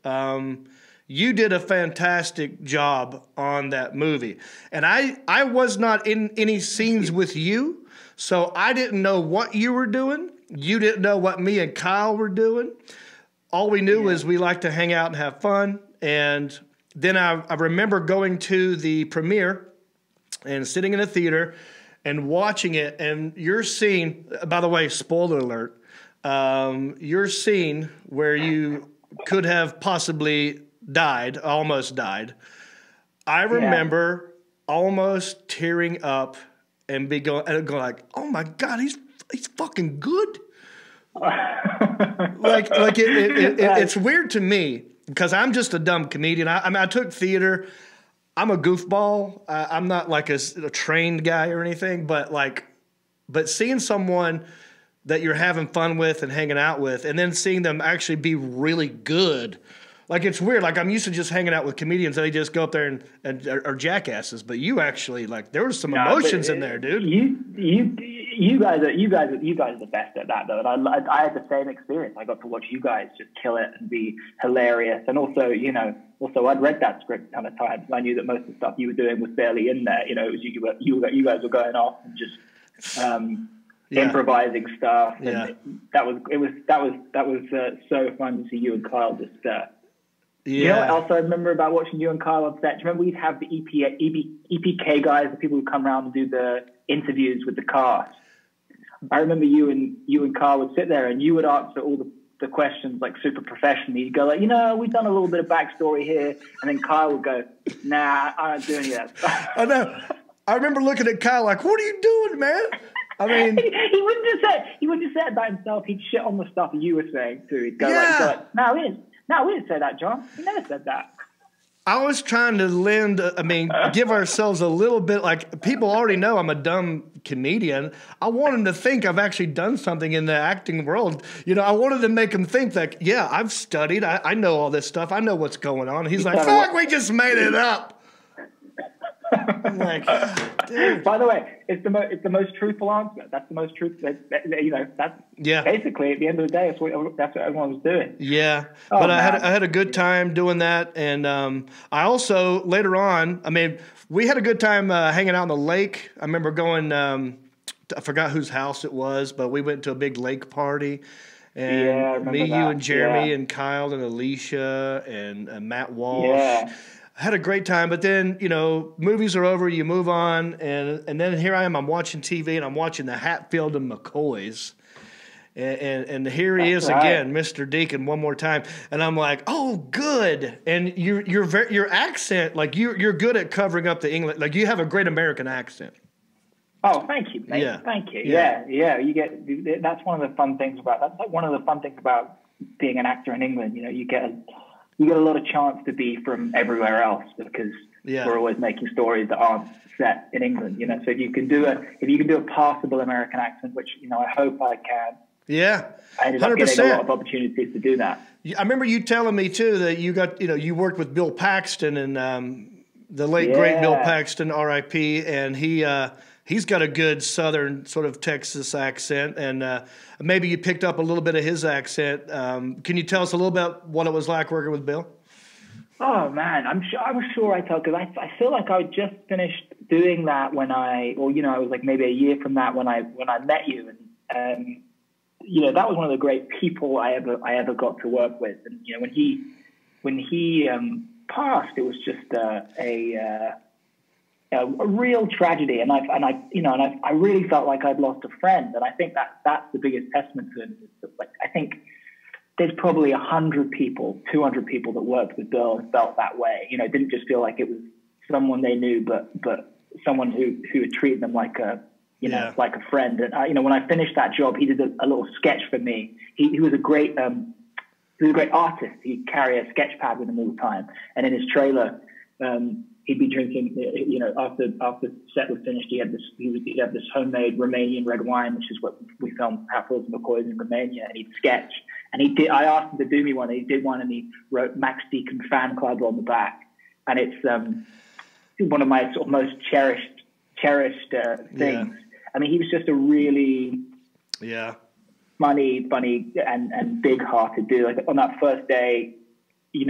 you did a fantastic job on that movie, and I was not in any scenes with you, so I didn't know what you were doing. You didn't know what me and Kyle were doing. All we knew is we liked to hang out and have fun. And then I remember going to the premiere. And sitting in a theater and watching it, and your scene, by the way, spoiler alert, your scene where you could have possibly died, almost died, I remember almost tearing up and going like, oh my God, he's fucking good. It's weird to me because I'm just a dumb comedian. I mean, I took theater. I'm a goofball. I'm not like a trained guy or anything, but seeing someone that you're having fun with and hanging out with, and then seeing them actually be really good, it's weird. I'm used to just hanging out with comedians and they just go up there and are jackasses, but you actually there was some emotions in there, dude. You guys are the best at that, though. And I had the same experience. I got to watch you guys just kill it and be hilarious. And also, I'd read that script a ton of times. I knew that most of the stuff you were doing was barely in there. It was you guys were going off and just improvising stuff. And that was so fun to see you and Kyle just. You know what else I remember about watching you and Kyle on set? Do you remember we'd have the EPK guys, the people who come around and do the interviews with the cast? I remember you and Kyle would sit there and you would answer all the questions super professionally. You'd go we've done a little bit of backstory here. And then Kyle would go, nah, I don't do any of that stuff. I know. I remember looking at Kyle what are you doing, man? I mean, he wouldn't just say it about himself. He'd shit on the stuff you were saying too. He'd go no, it is. No, we didn't say that, John. We never said that. I was trying to give ourselves a little bit, people already know I'm a dumb comedian. I want them to think I've actually done something in the acting world. I wanted to make them think that, yeah, I've studied. I know all this stuff. I know what's going on. He's like, fuck, we just made it up. I'm like, dude. By the way, it's the most truthful answer. That's the most truthful. That's basically at the end of the day, that's what everyone was doing. Yeah, oh, but I had a good time doing that, and I also later on. I mean, we had a good time hanging out on the lake. I remember going. I forgot whose house it was, but we went to a big lake party. And I remember me, you, and Jeremy, and Kyle, and Alicia, and Matt Walsh. Yeah. Had a great time, but then, movies are over, you move on, and then here I am, I'm watching TV, and I'm watching the Hatfield and McCoys, and here he is again, Mr. Deacon, one more time, and I'm like, oh, good, and your accent, you're good at covering up the English, you have a great American accent. Oh, thank you, mate, thank you, that's one of the fun things about, being an actor in England, you get a lot of chance to be from everywhere else because we're always making stories that aren't set in England, So if you can do a passable American accent, which I hope I can. Yeah, 100%. I ended up getting a lot of opportunities to do that. I remember you telling me too that you got you worked with Bill Paxton and the late great Bill Paxton, R.I.P. And he's got a good Southern sort of Texas accent, and maybe you picked up a little bit of his accent. Can you tell us a little about what it was like working with Bill? Oh man, I'm sure I tell because I feel like I just finished doing that when I was maybe a year from that when I met you, and that was one of the great people I ever got to work with, and when he passed, it was just a real tragedy, and I really felt like I'd lost a friend, and I think that's the biggest testament to him. I think there's probably 100 people, 200 people that worked with Bill and felt that way. It didn't just feel like it was someone they knew, but someone who had treated them like a you know, like a friend. And, when I finished that job, he did a little sketch for me. He was a great artist. He'd carry a sketch pad with him all the time. And in his trailer, he'd be drinking, after the set was finished, he'd have this homemade Romanian red wine, which is what we filmed Hatfield and McCoys in Romania, and he'd sketch. And I asked him to do me one, and he did one, and he wrote Max Deacon Fan Club on the back. And it's one of my sort of most cherished things. Yeah. I mean, he was just a really funny, and big-hearted dude. Like, on that first day, we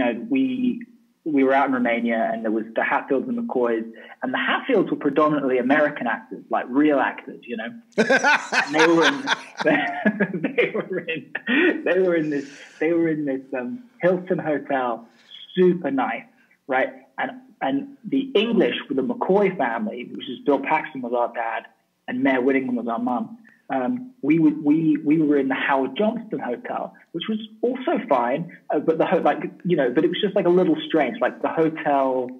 were out in Romania, and there was the Hatfields and McCoys, and the Hatfields were predominantly American actors, like real actors, And they were in this Hilton hotel, super nice, right? And the English with the McCoy family, which is Bill Paxton was our dad, and Mayor Whittingham was our mum. We were in the Howard Johnston Hotel, which was also fine, but it was just like a little strange. Like the hotel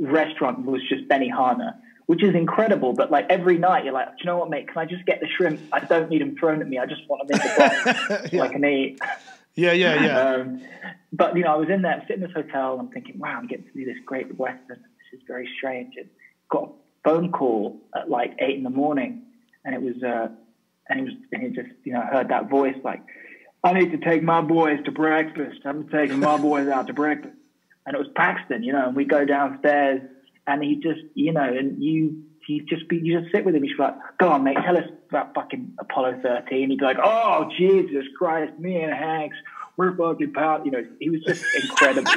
restaurant was just Benihana, which is incredible. But like every night, you're like, do you know what, mate? Can I just get the shrimp? I don't need them thrown at me. I just want them in the box so I can eat. Yeah. But I was in there, sitting in this hotel, and I'm thinking, wow, I'm getting to do this great Western. This is very strange. And got a phone call at like 8 a.m. And it was, and he just heard that voice like, I need to take my boys to breakfast. I'm taking my boys out to breakfast. And it was Paxton, and we go downstairs and he just, and you just sit with him. He's like, go on, mate, tell us about fucking Apollo 13. He'd be like, oh, Jesus Christ, me and Hanks, we're fucking pals. He was just incredible.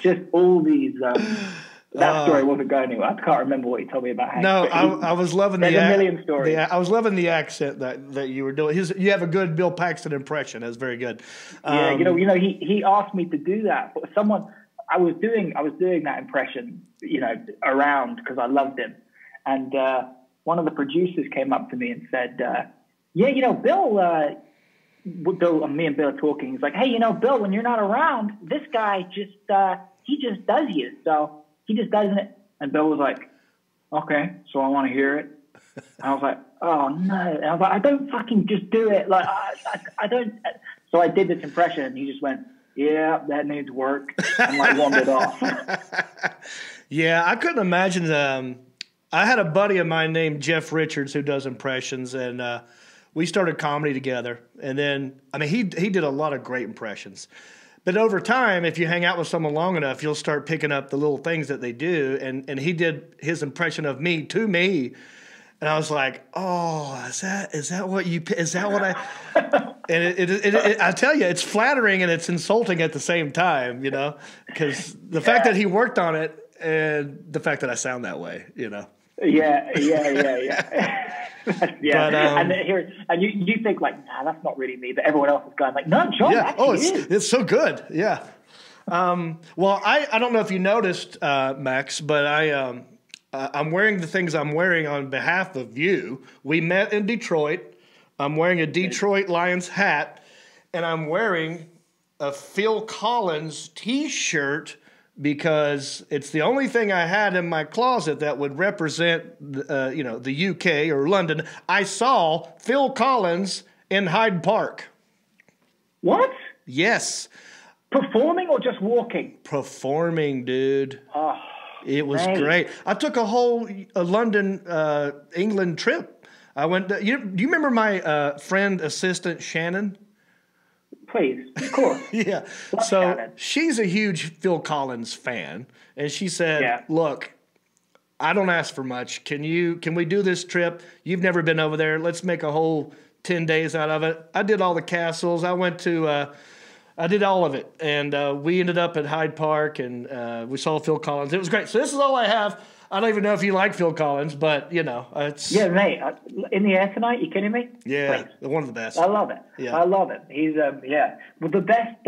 Just all these, that story wasn't going anywhere. I can't remember what he told me about Hanks. No, I was loving the accent. There's a million stories. I was loving the accent that you were doing. You have a good Bill Paxton impression. That's very good. Yeah, he asked me to do that. But I was doing that impression, around because I loved him. And one of the producers came up to me and said, Bill, me and Bill are talking. He's like, hey, Bill, when you're not around, this guy just he just does you. So. He just doesn't it. And Bill was like, okay, so I want to hear it. And I was like, oh, no. And I was like, I don't fucking just do it. Like, I don't. So I did this impression, and he just went, yeah, that needs work. And, like, wandered off. Yeah, I couldn't imagine. I had a buddy of mine named Jeff Richards who does impressions, and we started comedy together. And then, he did a lot of great impressions. But over time, if you hang out with someone long enough, you'll start picking up the little things that they do. And he did his impression of me to me. And I was like, oh, is that what I, and I tell you, it's flattering and it's insulting at the same time, because the fact that he worked on it and the fact that I sound that way, Yeah. Yeah, but, you think like, nah, that's not really me, but everyone else is going like, no, John, it's so good, yeah. Well, I don't know if you noticed, Max, but I'm wearing the things I'm wearing on behalf of you. We met in Detroit. I'm wearing a Detroit Lions hat, and I'm wearing a Phil Collins T-shirt. Because it's the only thing I had in my closet that would represent, the UK or London. I saw Phil Collins in Hyde Park. What? Yes. Performing or just walking? Performing, dude. Oh, it was great. I took a whole London, England trip. I went. Do you remember my friend assistant Shannon? Please, of course. Yeah. So she's a huge Phil Collins fan, and she said, "Look, I don't ask for much. Can we do this trip? You've never been over there. Let's make a whole 10 days out of it." I did all the castles. I did all of it, and we ended up at Hyde Park, and we saw Phil Collins. It was great. So this is all I have. I don't even know if you like Phil Collins, but, it's... Yeah, mate, In the Air Tonight, you kidding me? Yeah, please. One of the best. I love it. Yeah. I love it. He's, Well, the best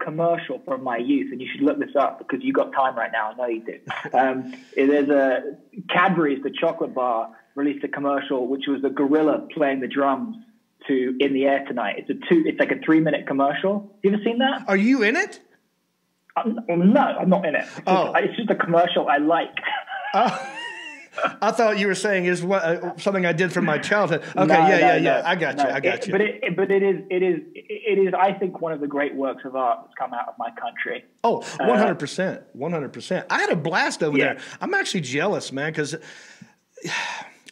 commercial from my youth, and you should look this up because you got time right now. I know you do. There's a... Cadbury's, the chocolate bar, released a commercial, which was a gorilla playing the drums to In the Air Tonight. It's like a 3-minute commercial. You ever seen that? Are you in it? No, I'm not in it. It's just a commercial I like. I thought you were saying is what something I did from my childhood. Okay, no. I got you. But it is I think one of the great works of art that's come out of my country. Oh, 100%, 100%. I had a blast over there. I'm actually jealous, man, because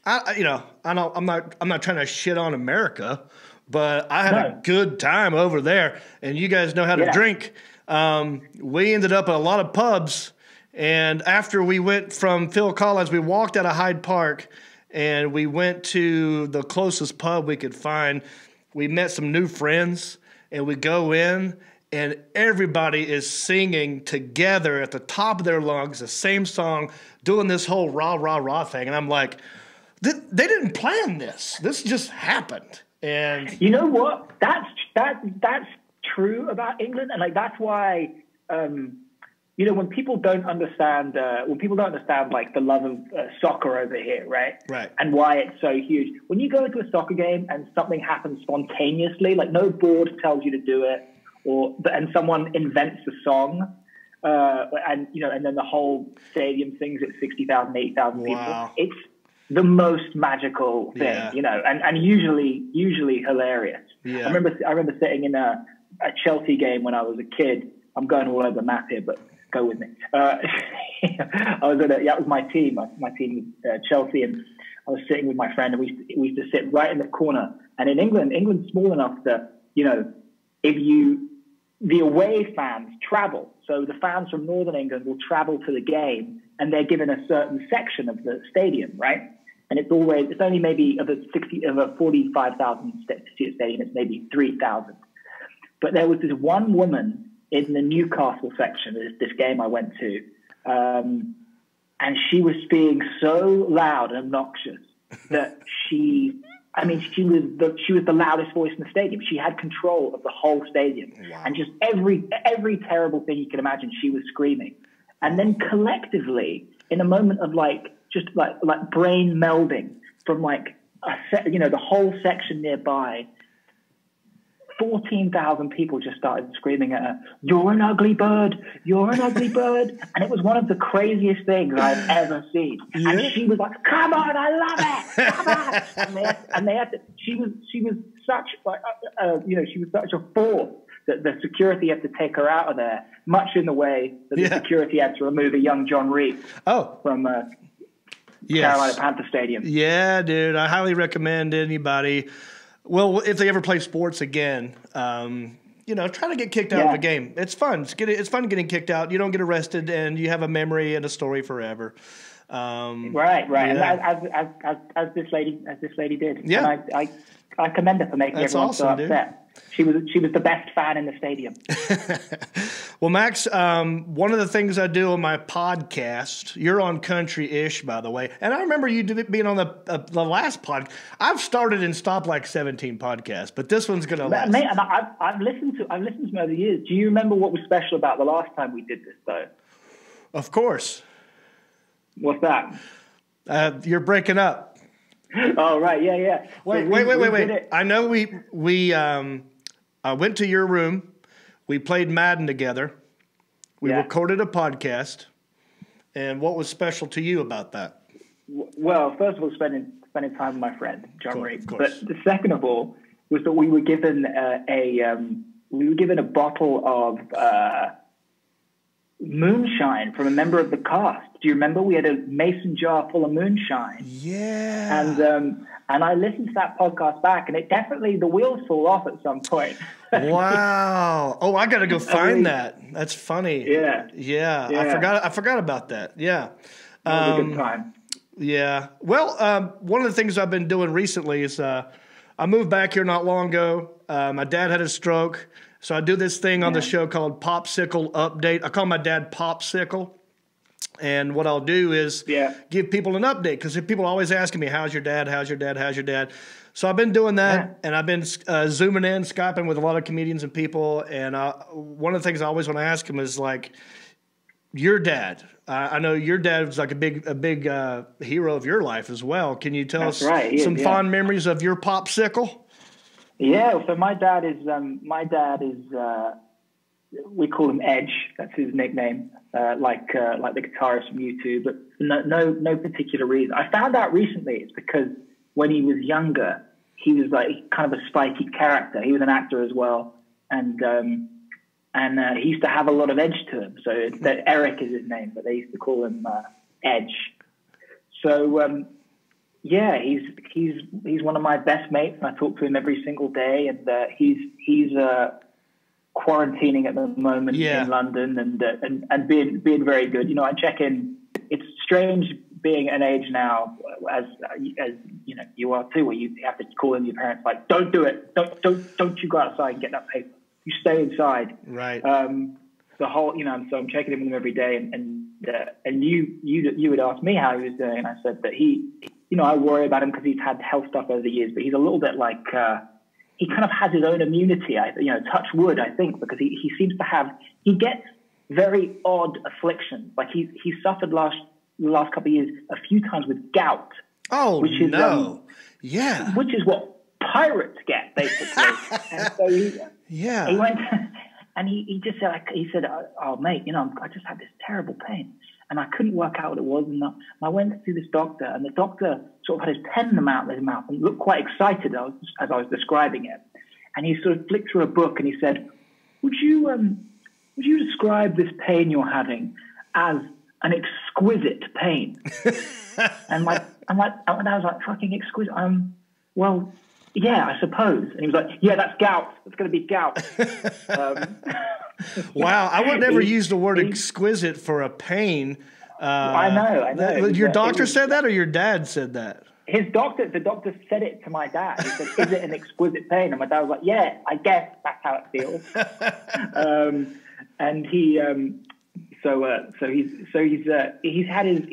I'm not trying to shit on America, but I had a good time over there, and you guys know how to drink. We ended up at a lot of pubs. And after we went from Phil Collins, we walked out of Hyde Park, and we went to the closest pub we could find. We met some new friends, and we go in, and everybody is singing together at the top of their lungs, the same song, doing this whole rah, rah, rah thing. And I'm like, they didn't plan this. This just happened. And you know what? That's true about England. And like, that's why, you know, when people don't understand, like the love of soccer over here, right? Right. And why it's so huge. When you go into a soccer game and something happens spontaneously, like no board tells you to do it, and someone invents a song, and then the whole stadium sings at 60,000, 80,000 people. It's the most magical thing, you know, and usually hilarious. Yeah. I remember sitting in a Chelsea game when I was a kid. I'm going all over the map here, but go with me. That was my team. My team was Chelsea, and I was sitting with my friend, and we used to sit right in the corner. And in England's small enough that, you know, the away fans travel. So the fans from Northern England will travel to the game, and they're given a certain section of the stadium, right? And it's only maybe of a 45,000 seat stadium, it's maybe 3,000. But there was this one woman in the Newcastle section of this game I went to, and she was being so loud and obnoxious that she was the loudest voice in the stadium. She had control of the whole stadium, and just every terrible thing you can imagine, she was screaming. And then collectively, in a moment of like brain melding from the whole section nearby, 14,000 people just started screaming at her, "You're an ugly bird! You're an ugly bird!" And it was one of the craziest things I've ever seen. Yeah. And she was like, "Come on, I love it! Come on!" She was such a force that the security had to take her out of there, much in the way that the security had to remove a young John Reep from Carolina Panther Stadium. Yeah, dude, I highly recommend anybody. Well, if they ever play sports again, try to get kicked out of a game. It's fun. It's fun getting kicked out. You don't get arrested, and you have a memory and a story forever. Right. Yeah. As this lady did. Yeah. And I commend her for making everyone awesome, so upset. Dude. She was the best fan in the stadium. Well, Max, one of the things I do on my podcast, you're on Country-ish, by the way, and I remember you being on the last podcast. I've started and stopped like 17 podcasts, but this one's going to last. Mate, and I've listened to them over the years. Do you remember what was special about the last time we did this, though? Of course. What's that? You're breaking up. Oh, right, yeah. Wait. I know I went to your room. We played Madden together. We recorded a podcast. And what was special to you about that? Well, first of all, spending time with my friend John Reep. But second of all, was that we were given a bottle of moonshine from a member of the cast. Do you remember? We had a mason jar full of moonshine. Yeah. And I listened to that podcast back, and it definitely, the wheels fall off at some point. Wow. Oh, I got to go find that. That's funny. Yeah. I forgot about that. Yeah. That was a good time. Yeah. Well, one of the things I've been doing recently is I moved back here not long ago. My dad had a stroke. So I do this thing on the show called Popsicle Update. I call my dad Popsicle. And what I'll do is give people an update, because people are always asking me, "How's your dad? How's your dad? How's your dad?" So I've been doing that, and I've been zooming in, Skyping with a lot of comedians and people. And one of the things I always want to ask them is, like, your dad. I know your dad was like a big hero of your life as well. Can you tell us some fond memories of your Popsicle? Yeah. So my dad is we call him Edge. That's his nickname, like the guitarist from U2. But no particular reason. I found out recently it's because when he was younger, he was like kind of a spiky character. He was an actor as well, and he used to have a lot of edge to him. So Eric is his name, but they used to call him Edge. So yeah, he's one of my best mates, and I talk to him every single day. And he's quarantining at the moment in London, and being very good. You know, I check in. It's strange being an age now, as you know, you are too, where you have to call in your parents like, "Don't do it! Don't you go outside and get that paper. You stay inside." Right. So I'm checking in with him every day, and you would ask me how he was doing, and I said that he, you know, I worry about him because he's had health stuff over the years, but he's a little bit like. He kind of has his own immunity, touch wood, I think, because he seems to have, he gets very odd afflictions. Like he suffered last couple of years a few times with gout. Oh, which is, which is what pirates get, basically. And so he went and he just said, oh, mate, you know, I just had this terrible pain and I couldn't work out what it was. And I went to this doctor, and the doctor sort of had his pen in his mouth and looked quite excited as I was describing it. And he sort of flicked through a book and he said, would you describe this pain you're having as an exquisite pain? And I was like, fucking exquisite. Well, yeah, I suppose. And he was like, yeah, that's gout. It's going to be gout. Wow, I would never use the word exquisite for a pain. I know. Your doctor said that, or your dad said that? The doctor said it to my dad. He said, is it an exquisite pain? And my dad was like, yeah, I guess that's how it feels.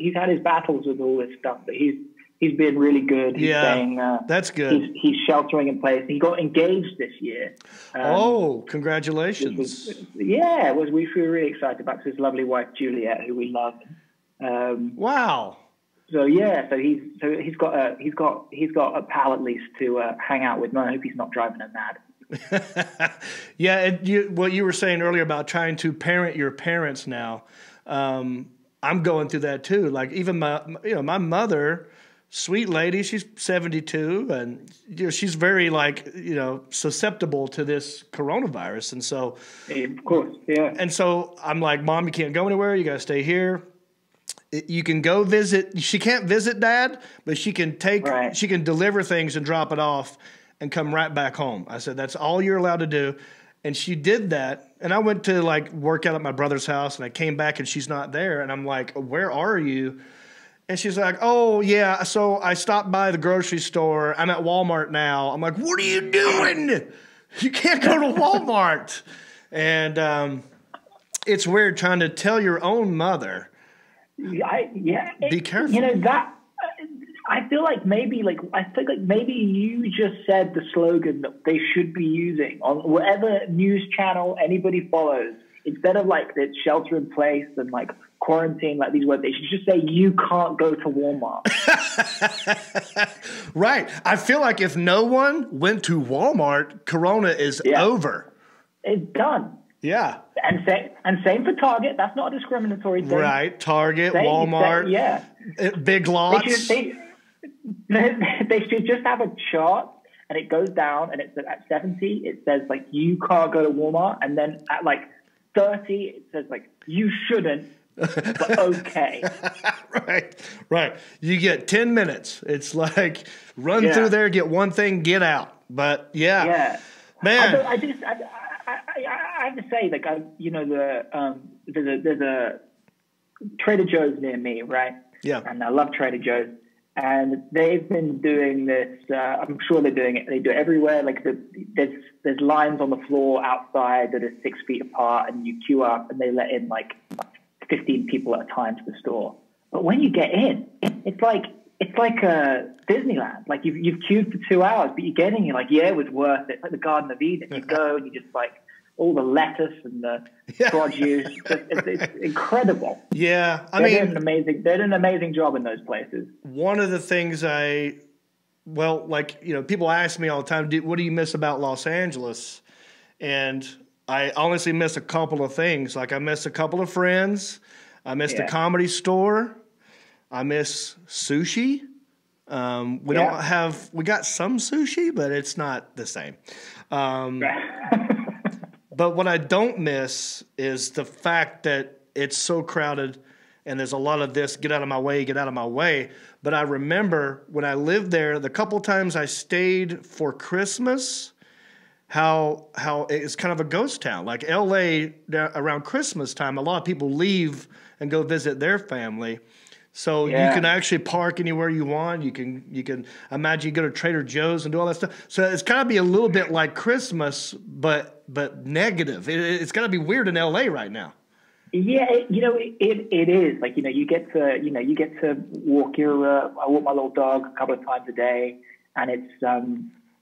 He's had his battles with all this stuff, but he's been really good. He's saying, that's good. He's sheltering in place. He got engaged this year. Congratulations. We feel really excited about his lovely wife, Juliet, who we love. Wow. So yeah, he's got a pal at least to hang out with. And I hope he's not driving him mad. What you were saying earlier about trying to parent your parents now, I'm going through that too. Like even my mother, sweet lady, she's 72, and she's very susceptible to this coronavirus, and so of course, yeah. And so I'm like, Mom, you can't go anywhere. You got to stay here. You can go visit. She can't visit Dad, but she can she can deliver things and drop it off and come right back home. I said, that's all you're allowed to do. And she did that. And I went to work out at my brother's house, and I came back and she's not there. And I'm like, where are you? And she's like, oh yeah. So I stopped by the grocery store. I'm at Walmart now. I'm like, what are you doing? You can't go to Walmart. And, it's weird trying to tell your own mother. Be careful. I feel like maybe you just said the slogan that they should be using on whatever news channel anybody follows. Instead of it's shelter in place and quarantine, these words, they should just say you can't go to Walmart. Right. I feel like if no one went to Walmart, Corona is over. It's done. Yeah. And same for Target. That's not a discriminatory thing. Right. Target, Walmart. Big Lots. They should just have a chart, and it goes down, and it's at 70, it says you can't go to Walmart, and then at 30, it says you shouldn't, but okay. Right. You get 10 minutes. It's run through there, get one thing, get out. But man, I have to say, there's a Trader Joe's near me, right? Yeah. And I love Trader Joe's, and they've been doing this. I'm sure they're doing it. They do it everywhere. There's lines on the floor outside that are 6 feet apart, and you queue up, and they let in 15 people at a time to the store. But when you get in, it's like Disneyland. You've queued for 2 hours, but you get in, you're it was worth it. It's like the Garden of Eden. You go and you just all the lettuce and the produce. It's incredible. Yeah. They did an amazing job in those places. One of the things people ask me all the time, what do you miss about Los Angeles? And I honestly missed a couple of things. Like I missed a couple of friends. I missed the Comedy Store. I miss sushi. We don't have, we got some sushi, but it's not the same. But what I don't miss is the fact that it's so crowded and there's a lot of this, get out of my way, get out of my way. But I remember when I lived there, the couple times I stayed for Christmas, how it's kind of a ghost town. Like LA around Christmas time, a lot of people leave and go visit their family. So you can actually park anywhere you want. You can imagine you go to Trader Joe's and do all that stuff. So it's gotta be a little bit like Christmas, but negative. It's gotta be weird in LA right now. Yeah, it is. Like you get to walk your. I walk my little dog a couple of times a day, and it's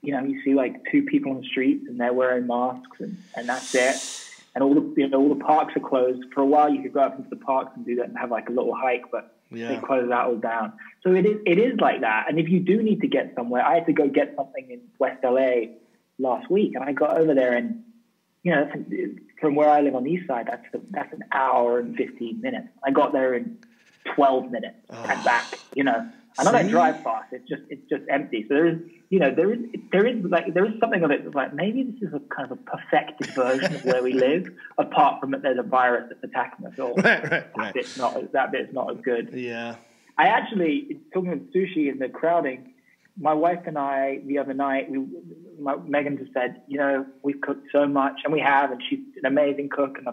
you see like two people on the streets and they're wearing masks and that's it. And all the parks are closed for a while. You could go up into the parks and do that and have like a little hike, but. Yeah. They close that all down. So it is like that. And if you do need to get somewhere, I had to go get something in West LA last week, and I got over there, and from where I live on the east side, that's an hour and 15 minutes. I got there in 12 minutes and back. And I don't drive fast. It's just empty. So there is something of it that's like maybe this is a kind of a perfected version of where we live, apart from that there's a virus that's attacking us all. Right. That bit's not as good. Yeah. I actually, talking about sushi and the crowding, my wife and I the other night, Megan just said, we've cooked so much, and we have, and she's an amazing cook, and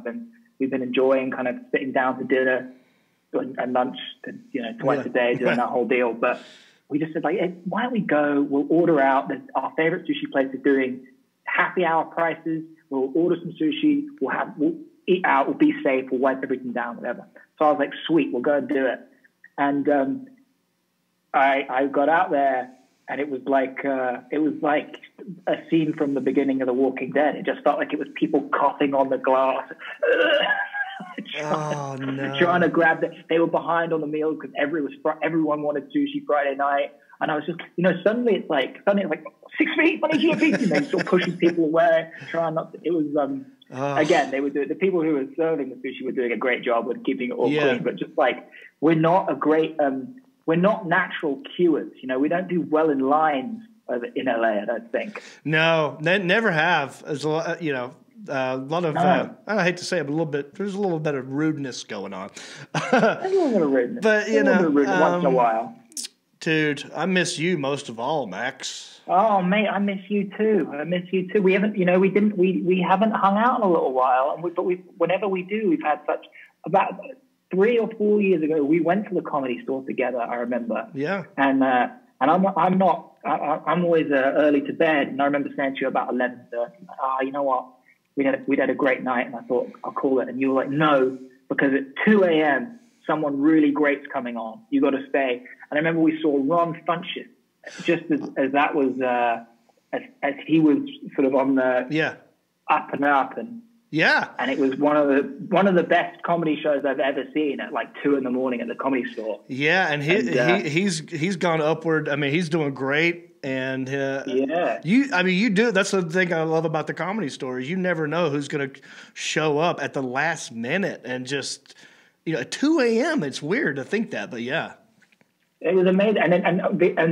we've been enjoying kind of sitting down to dinner and lunch, twice a day, doing that whole deal. But we just said, like, hey, why don't we go? We'll order out. Our favorite sushi place is doing happy hour prices. We'll order some sushi. We'll eat out. We'll be safe. We'll wipe everything down, whatever. So I was like, sweet, we'll go and do it. And I got out there, and it was like a scene from the beginning of The Walking Dead. It just felt like it was people coughing on the glass. Trying to grab that. They were behind on the meal because everyone wanted sushi Friday night, and I was just, suddenly it's like 6 feet, I need you a piece, sort of pushing people away, trying not to. It was again, they were doing, the people who were serving the sushi were doing a great job with keeping it all clean, but just like we're not natural queuers, we don't do well in lines in LA, I don't think. No, they never have. As a lot of, I hate to say it, but there's a little bit of rudeness going on. A little bit of rudeness. But, once in a while. Dude, I miss you most of all, Max. Oh, mate, I miss you too. We haven't, we haven't hung out in a little while, but whenever we do, we've had such, about 3 or 4 years ago, we went to the Comedy Store together, I remember. Yeah. And I'm always early to bed, and I remember saying to you about 11:30, you know what? We'd had a great night, and I thought, I'll call it. And you were like, no, because at 2 a.m., someone really great's coming on. You got to stay. And I remember we saw Ron Funches, just as that was, as he was sort of on the up and up. And it was one of the best comedy shows I've ever seen at like 2 a.m. at the Comedy Store. Yeah, and he's gone upward. I mean, he's doing great. And you do. That's the thing I love about the Comedy Store. You never know who's going to show up at the last minute, and just at 2 a.m. It's weird to think that, but yeah, it was amazing. And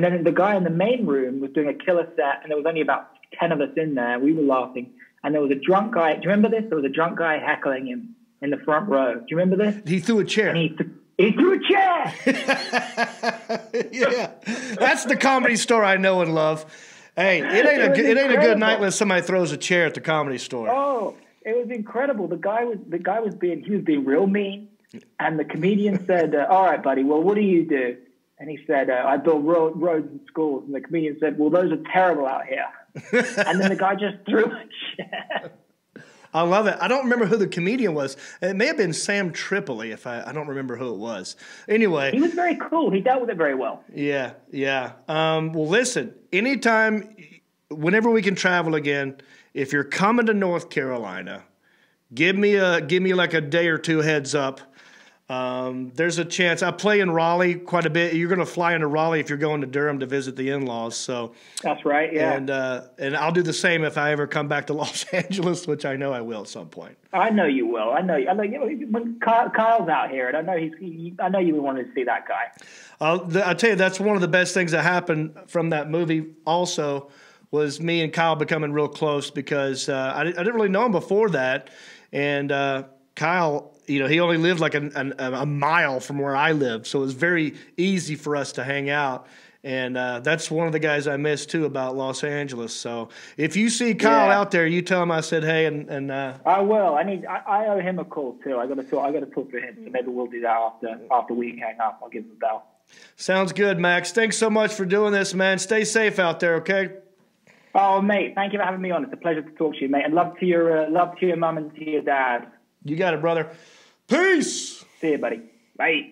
then the guy in the main room was doing a killer set, and there was only about 10 of us in there. We were laughing, and there was a drunk guy. Do you remember this? There was a drunk guy heckling him in the front row. Do you remember this? He threw a chair. And he threw a chair. Yeah, that's the Comedy Store I know and love. Hey, it ain't a good night when somebody throws a chair at the Comedy Store. Oh, it was incredible. The guy was being real mean, and the comedian said, "All right, buddy. Well, what do you do?" And he said, "I build roads and schools." And the comedian said, "Well, those are terrible out here." And then the guy just threw a chair. I love it. I don't remember who the comedian was. It may have been Sam Tripoli, if I don't remember who it was. Anyway. He was very cool. He dealt with it very well. Yeah, yeah. Well, listen, whenever we can travel again, if you're coming to North Carolina, give me like a day or two heads up. There's a chance. I play in Raleigh quite a bit. You're going to fly into Raleigh if you're going to Durham to visit the in-laws. So that's right. Yeah. And I'll do the same if I ever come back to Los Angeles, which I know I will at some point. I know you will. I know you. I know you, when Kyle's out here, and I know I know you wanted to see that guy. I'll tell you, that's one of the best things that happened from that movie. Also, was me and Kyle becoming real close because I didn't really know him before that, and Kyle. You know, he only lived like a mile from where I lived, so it was very easy for us to hang out. And that's one of the guys I miss, too, about Los Angeles. So if you see Kyle out there, you tell him I said hey. I will. I owe him a call, too. I got to talk to him, so maybe we'll do that after we hang up. I'll give him a bell. Sounds good, Max. Thanks so much for doing this, man. Stay safe out there, okay? Oh, mate, thank you for having me on. It's a pleasure to talk to you, mate. And love to your mom and to your dad. You got it, brother. Peace. See you, buddy. Bye.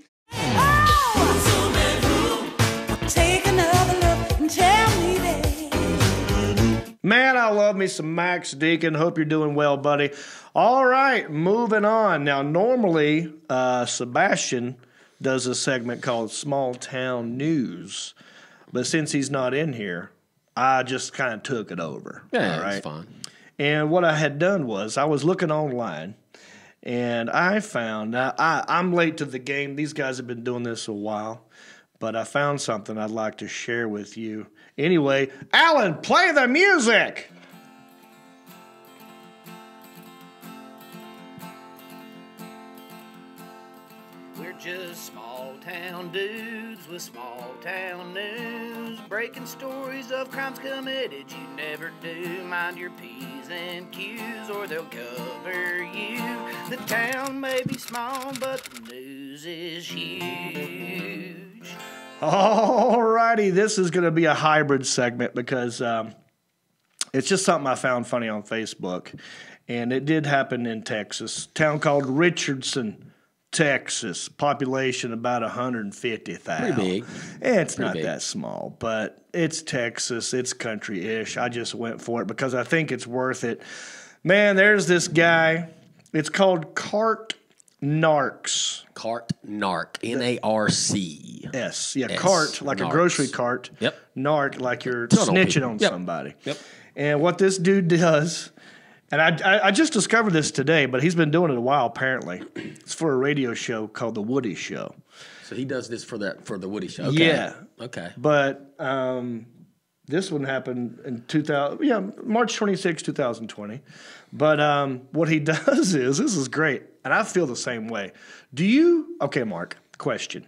Take another look and tell me that. Man, I love me some Max Deacon. Hope you're doing well, buddy. All right, moving on. Now, normally, Sebastian does a segment called Small Town News, but since he's not in here, I just kind of took it over. Yeah, all right? It's fine. And what I had done was I was looking online. And I found, now I'm late to the game. These guys have been doing this a while. But I found something I'd like to share with you. Anyway, Alan, play the music! We're just small-town dudes with small-town news. Breaking stories of crimes committed you never do. Mind your P's and Q's or they'll cover you. The town may be small, but the news is huge. Alrighty, this is going to be a hybrid segment because it's just something I found funny on Facebook. And it did happen in Texas. A town called Richardson, Texas, population about 150,000. Pretty big. It's not that small, but it's Texas. It's country-ish. I just went for it because I think it's worth it. Man, there's this guy. It's called Cart Narcs. Cart Narc. N-A-R-C. S. Yeah, cart, like a grocery cart. Yep. Narc, like you're snitching on somebody. Yep. And what this dude does... And I just discovered this today, but he's been doing it a while, apparently. It's for a radio show called The Woody Show. So he does this for The Woody Show. Okay. Yeah. Okay. But this one happened in March 26, 2020. But what he does is, this is great, and I feel the same way. Okay, Mark, question.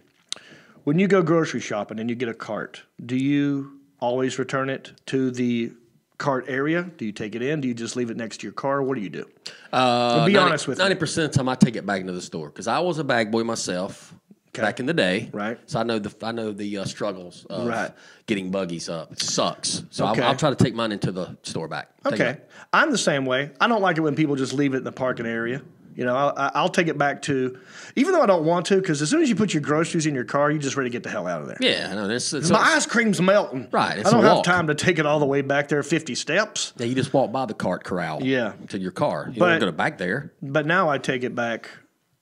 When you go grocery shopping and you get a cart, do you always return it to the cart area? Do you take it in? Do you just leave it next to your car? What do you do? Honest with me. 90% of the time I take it back into the store because I was a bag boy myself back in the day. Right. So I know the struggles of getting buggies up. It sucks. So I'll try to take mine into the store back. Okay. I'm the same way. I don't like it when people just leave it in the parking area. You know, I'll take it back to, even though I don't want to, because as soon as you put your groceries in your car, you're just ready to get the hell out of there. Yeah, I know. My ice cream's melting. Right. I don't have time to take it all the way back there 50 steps. Yeah, you just walk by the cart corral. Yeah. To your car. You don't go back there. But now I take it back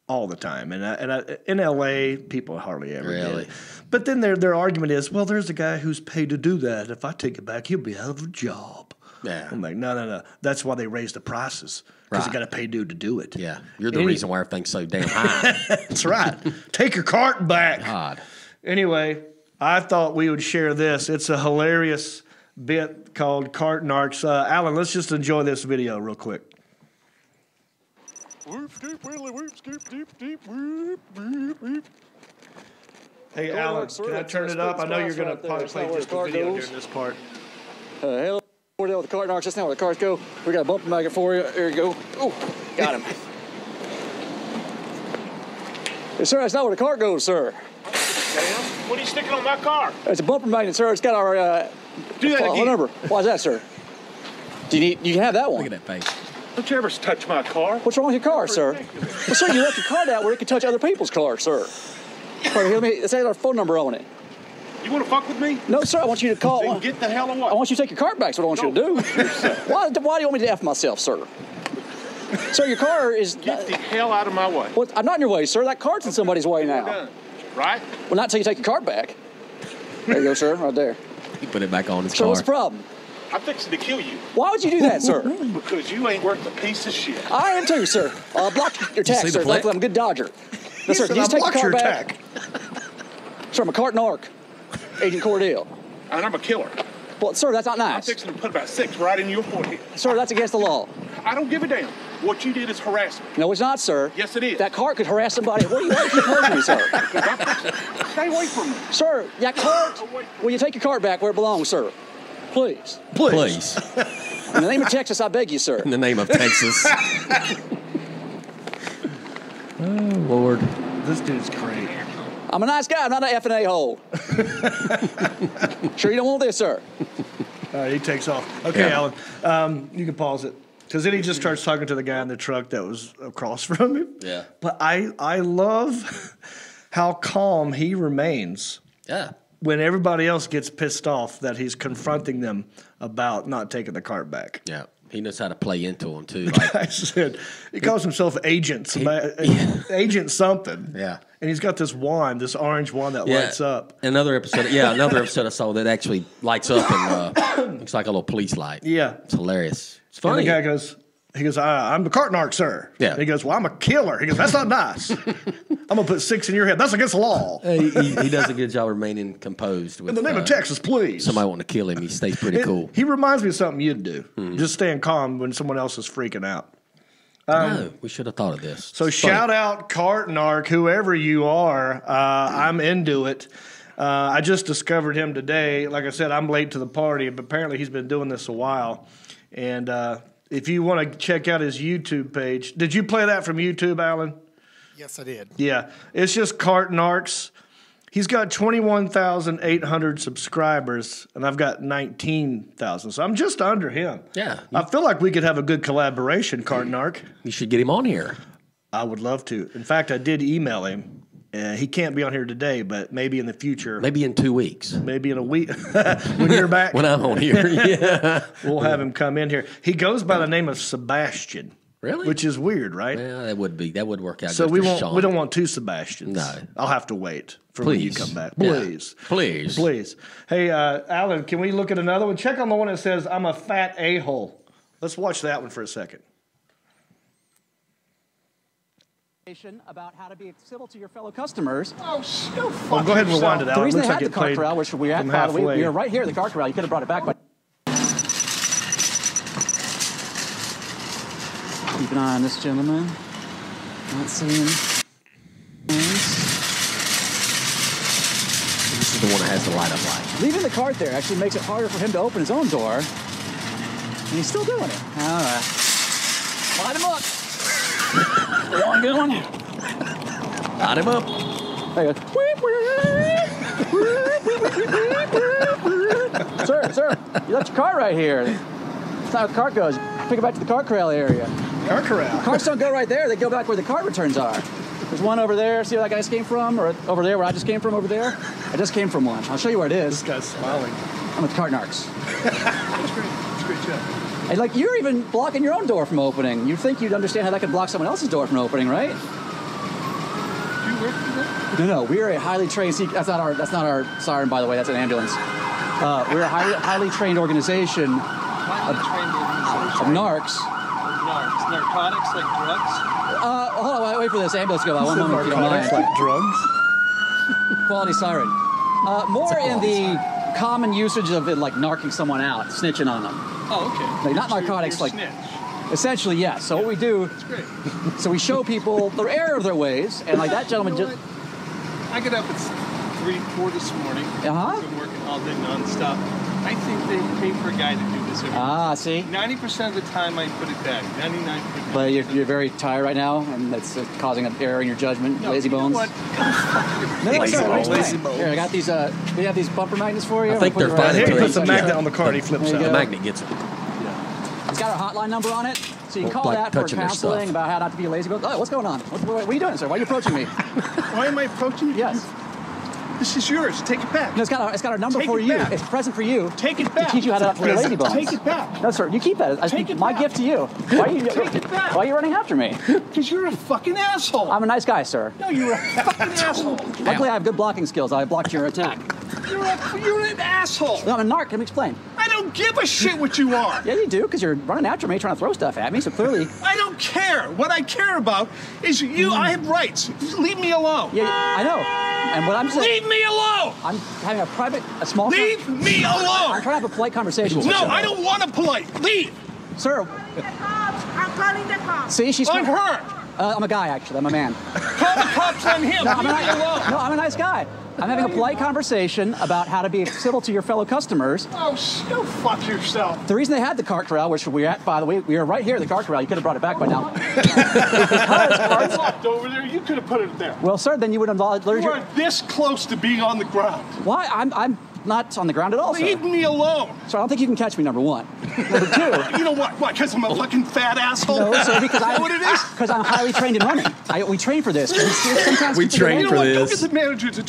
all the time. And in L.A., people hardly ever do. But then their argument is, well, there's a guy who's paid to do that. If I take it back, he'll be out of a job. Yeah. I'm like, no. That's why they raised the prices. Because you got to pay dude to do it. Yeah. You're the reason why everything's so damn high. That's right. Take your cart back. God. Anyway, I thought we would share this. It's a hilarious bit called Cart Narcs. Alan, let's just enjoy this video real quick. Hey, Alan, can I turn it up? I know you're going to probably play just the video during this part. Hello. We're dealing with the Cart Narcs. That's not where the cars go. We got a bump magnet for you. There you go. Oh, got him. Hey, sir, that's not where the cart goes, sir. What are you sticking on my car? It's a bumper magnet, sir. It's got our number. Why is that, sir? You can have that one. Look at that face. Don't you ever touch my car? What's wrong with your car, sir? Well, sir, you left your card out where it can touch other people's cars, sir. Let's add our phone number on it. You want to fuck with me? No, sir. I want you to call. Then get the hell away. I want you to take your cart back. That's what I want you to do. Why do you want me to F myself, sir? Sir, your car is... Get the hell out of my way. Well, I'm not in your way, sir. That cart's in somebody's way now. Done. Right? Well, not until you take your cart back. There you go, sir. Right there. He put it back on his car. Sir, what's the problem? I'm fixing to kill you. Why would you do that, sir? Because you ain't worth a piece of shit. I am too, sir. Block your tax, sir. Luckily, I'm a good dodger. No, sir, can you just take your car back? Sir, I'm a Cart Narc, Agent Cordell. And I'm a killer. Well, sir, that's not nice. I'm fixing to put about 6 right in your forehead. Sir, that's against the law. I don't give a damn. What you did is harassment. No, it's not, sir. Yes, it is. That cart could harass somebody. What are you waiting for me, sir? Stay away from me. Sir, that cart, will you take your cart back where it belongs, sir? Please. Please. In the name of Texas, I beg you, sir. In the name of Texas. Oh, Lord. This dude's great. I'm a nice guy. I'm not an F and A hole. Sure you don't want this, sir? All right, he takes off. Okay, yeah. Alan, you can pause it. Because then he just starts talking to the guy in the truck that was across from him. Yeah. But I love how calm he remains. Yeah. When everybody else gets pissed off that he's confronting them about not taking the cart back. Yeah. He knows how to play into them, too. Like, I said, he calls himself Agents. Agent something. Yeah. And he's got this wand, this orange wand that lights up. Another episode. Yeah, another episode I saw that actually lights up and looks like a little police light. Yeah. It's hilarious. It's funny. And the guy goes, he goes, I'm the Cart Narc, sir. Yeah. And he goes, well, I'm a killer. He goes, that's not nice. I'm going to put 6 in your head. That's against the law. He does a good job remaining composed. With, in the name of Texas, please. Somebody wanting to kill him. He stays pretty cool. He reminds me of something you'd do. Hmm. Just staying calm when someone else is freaking out. No, we should have thought of this. So shout out Cart Narc, whoever you are. I'm into it. I just discovered him today. Like I said, I'm late to the party, but apparently he's been doing this a while. And if you want to check out his YouTube page. Did you play that from YouTube, Alan? Yes, I did. Yeah. It's just Cart Narcs. He's got 21,800 subscribers, and I've got 19,000. So I'm just under him. Yeah. I feel like we could have a good collaboration, Cart Narc. You should get him on here. I would love to. In fact, I did email him. He can't be on here today, but maybe in the future. Maybe in 2 weeks. Maybe in a week. When you're back. When I'm on here. Yeah. We'll have him come in here. He goes by the name of Sebastian. Really? Which is weird, right? Yeah, that would be. That would work out. So we don't want 2 Sebastians. No. I'll have to wait for when you come back. Please. Yeah. Please. Please. Hey, Alan, can we look at another one? Check on the one that says, I'm a fat a-hole. Let's watch that one for a second. About how to be civil to your fellow customers. Oh, no fucking go ahead and rewind it out. The reason they had the cart corral, which we had probably, we were right here at the cart corral. You could have brought it back, but keep an eye on this gentleman. Not seeing. This is the one that has the light up light. Leaving the cart there actually makes it harder for him to open his own door, and he's still doing it. All right, light him up. Good one. Got him up. There you go. Sir, you left your car right here. That's not where the cart goes. Pick it back to the cart corral area. Cart corral? Carts don't go right there. They go back where the cart returns are. There's one over there. See where that guy came from? Or over there where I just came from over there? I just came from one. I'll show you where it is. This guy's smiling. I'm with Cart Narcs. That's great. That's a great job. And like, you're even blocking your own door from opening. You'd think you'd understand how that could block someone else's door from opening, right? Do you work for that? No, no, we're a highly trained, that's not our siren, by the way, that's an ambulance. We're a highly trained organization of narcs. Narcs, narcotics like drugs? Hold on, wait for this ambulance to go by. One moment, if you don't mind. Narcotics like drugs? Quality siren. More in the common usage of it, like narking someone out, snitching on them. Oh, okay. Like, not narcotics, like snitch. Essentially, yeah. So what we do, so we show people the error of their ways, and like that gentleman just. I get up at 3, 4 this morning. Uh-huh. I've been working all day nonstop. I think they pay for a guy to do this every time. See. 90% of the time I put it back. 99%. But you're very tired right now, and that's causing an error in your judgment. No, lazy bones. You know what? Lazy bones. Here, I got these. We have these bumper magnets for you. I think they're fine. He puts a magnet on the card. He flips out. The magnet gets it. Yeah. It's got our hotline number on it, so you can call that for counseling about how not to be a lazy bone. Oh, what's going on? What are you doing, sir? Why are you approaching me? Why am I approaching you? Yes. This is yours. Take it back. No, it's got our number for you. It's a present for you. Take it back. To teach you how to play lazy bones. Take it back. No, sir. You keep that. It's my gift to you. Why are you take it back. Why are you running after me? Because you're a fucking asshole. I'm a nice guy, sir. No, you're a fucking asshole. Luckily, I have good blocking skills. I blocked your attack. You're an asshole. No, I'm a narc. Let me explain. I don't give a shit what you are. Yeah, you do, because you're running after me, trying to throw stuff at me, so clearly... I don't care. What I care about is you. I have rights. Just leave me alone. Yeah, I know. And what I'm saying... Leave me alone! I'm having a private, a small... Leave me alone! I'm trying to have a polite conversation with you. No, I don't want a polite. Leave! Sir... I'm calling the cops. I'm calling the cops. See, she's... On her! I'm a guy, actually. I'm a man. Call the cops on him. No, I'm a nice guy. I'm having a polite conversation about how to be civil to your fellow customers. Oh, go fuck yourself. The reason they had the cart corral, which we're at, by the way, we are right here at the cart corral. You could have brought it back by now. It's locked over there. You could have put it there. Well, sir, then you would have... You are this close to being on the ground. Why? I'm not on the ground at all, sir. Leave me alone. Sir, I don't think you can catch me, number one. Number two... You know what? Why? Because I'm a fucking fat asshole? No, sir, because I... You know what it is? Because I'm highly trained in running. We train for this. We train for this. Go get the manager to...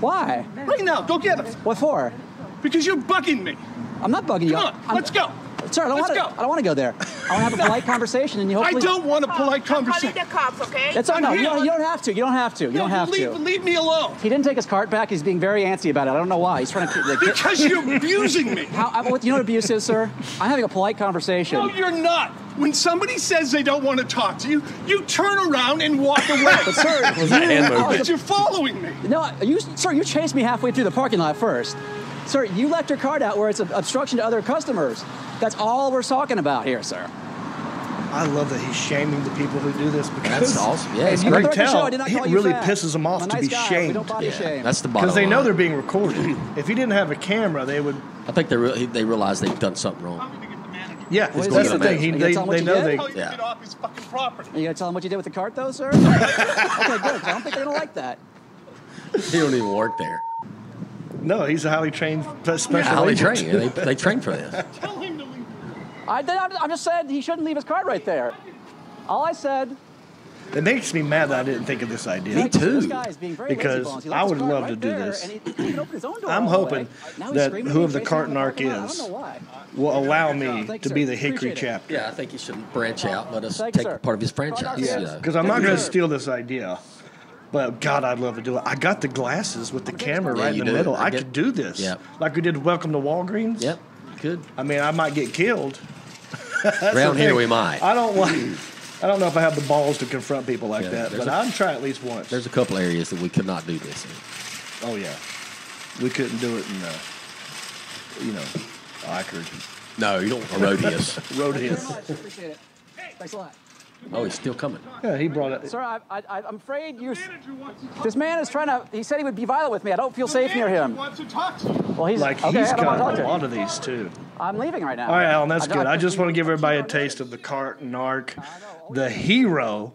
Why? Right now, go get us. What for? Because you're bugging me. I'm not bugging you. Come on, let's go. Sir, I don't want to go there. I want to have a polite conversation, and you hopefully... I don't want a polite conversation. I'm calling the cops, okay? That's all, no, you don't have to. You don't have to. You don't have to. Leave me alone. He didn't take his cart back. He's being very antsy about it. I don't know why. He's trying to... Because you're abusing me. You know what abuse is, sir? I'm having a polite conversation. No, you're not. When somebody says they don't want to talk to you, you turn around and walk away. But, sir, but you're following me. No, sir, you chased me halfway through the parking lot first. Sir, you left your card out where it's an obstruction to other customers. That's all we're talking about here, sir. I love that he's shaming the people who do this because that's awesome. Yeah, it's great. Tell it really pisses them off to be shamed. Yeah, that's the bottom line. Because they know they're being recorded. If he didn't have a camera, they would. I think they realize they've done something wrong. Yeah, that's the thing. They know they... You get off his fucking property. Are you going to tell them what you did with the cart, though, sir? Okay, good. I don't think they're going to like that. He don't even work there. No, he's a highly trained special agent. Highly trained. They train for this. Tell him to leave. I just said he shouldn't leave his cart right there. All I said... It makes me mad that I didn't think of this idea. Me too. Because I would love to do this. I'm hoping that whoever the Cart Narc is will allow me to be the Hickory chapter. Yeah, I think he should branch out. Let us take part of his franchise. Yeah, because I'm not going to steal this idea. But, God, I'd love to do it. I got the glasses with the camera right in the middle. I could do this. Yep. Like we did Welcome to Walgreens. Yep, you could. I mean, I might get killed. Around here we might. I don't want... I don't know if I have the balls to confront people like that, but I'll try at least once. There's a couple areas that we could not do this in. Oh, yeah. We couldn't do it in, Ickard. No, you don't. Herodias. Herodias. I appreciate it. Thanks a lot. Oh, he's still coming. Yeah, he brought it. Sir, I'm afraid you... This man is trying to... He said he would be violent with me. I don't feel safe near him. He wants to talk to you. Well, he's... Like, he's got a lot of these, too. I'm leaving right now. All right, Alan, that's good. I just want to give everybody a taste of the Cart Narc, the hero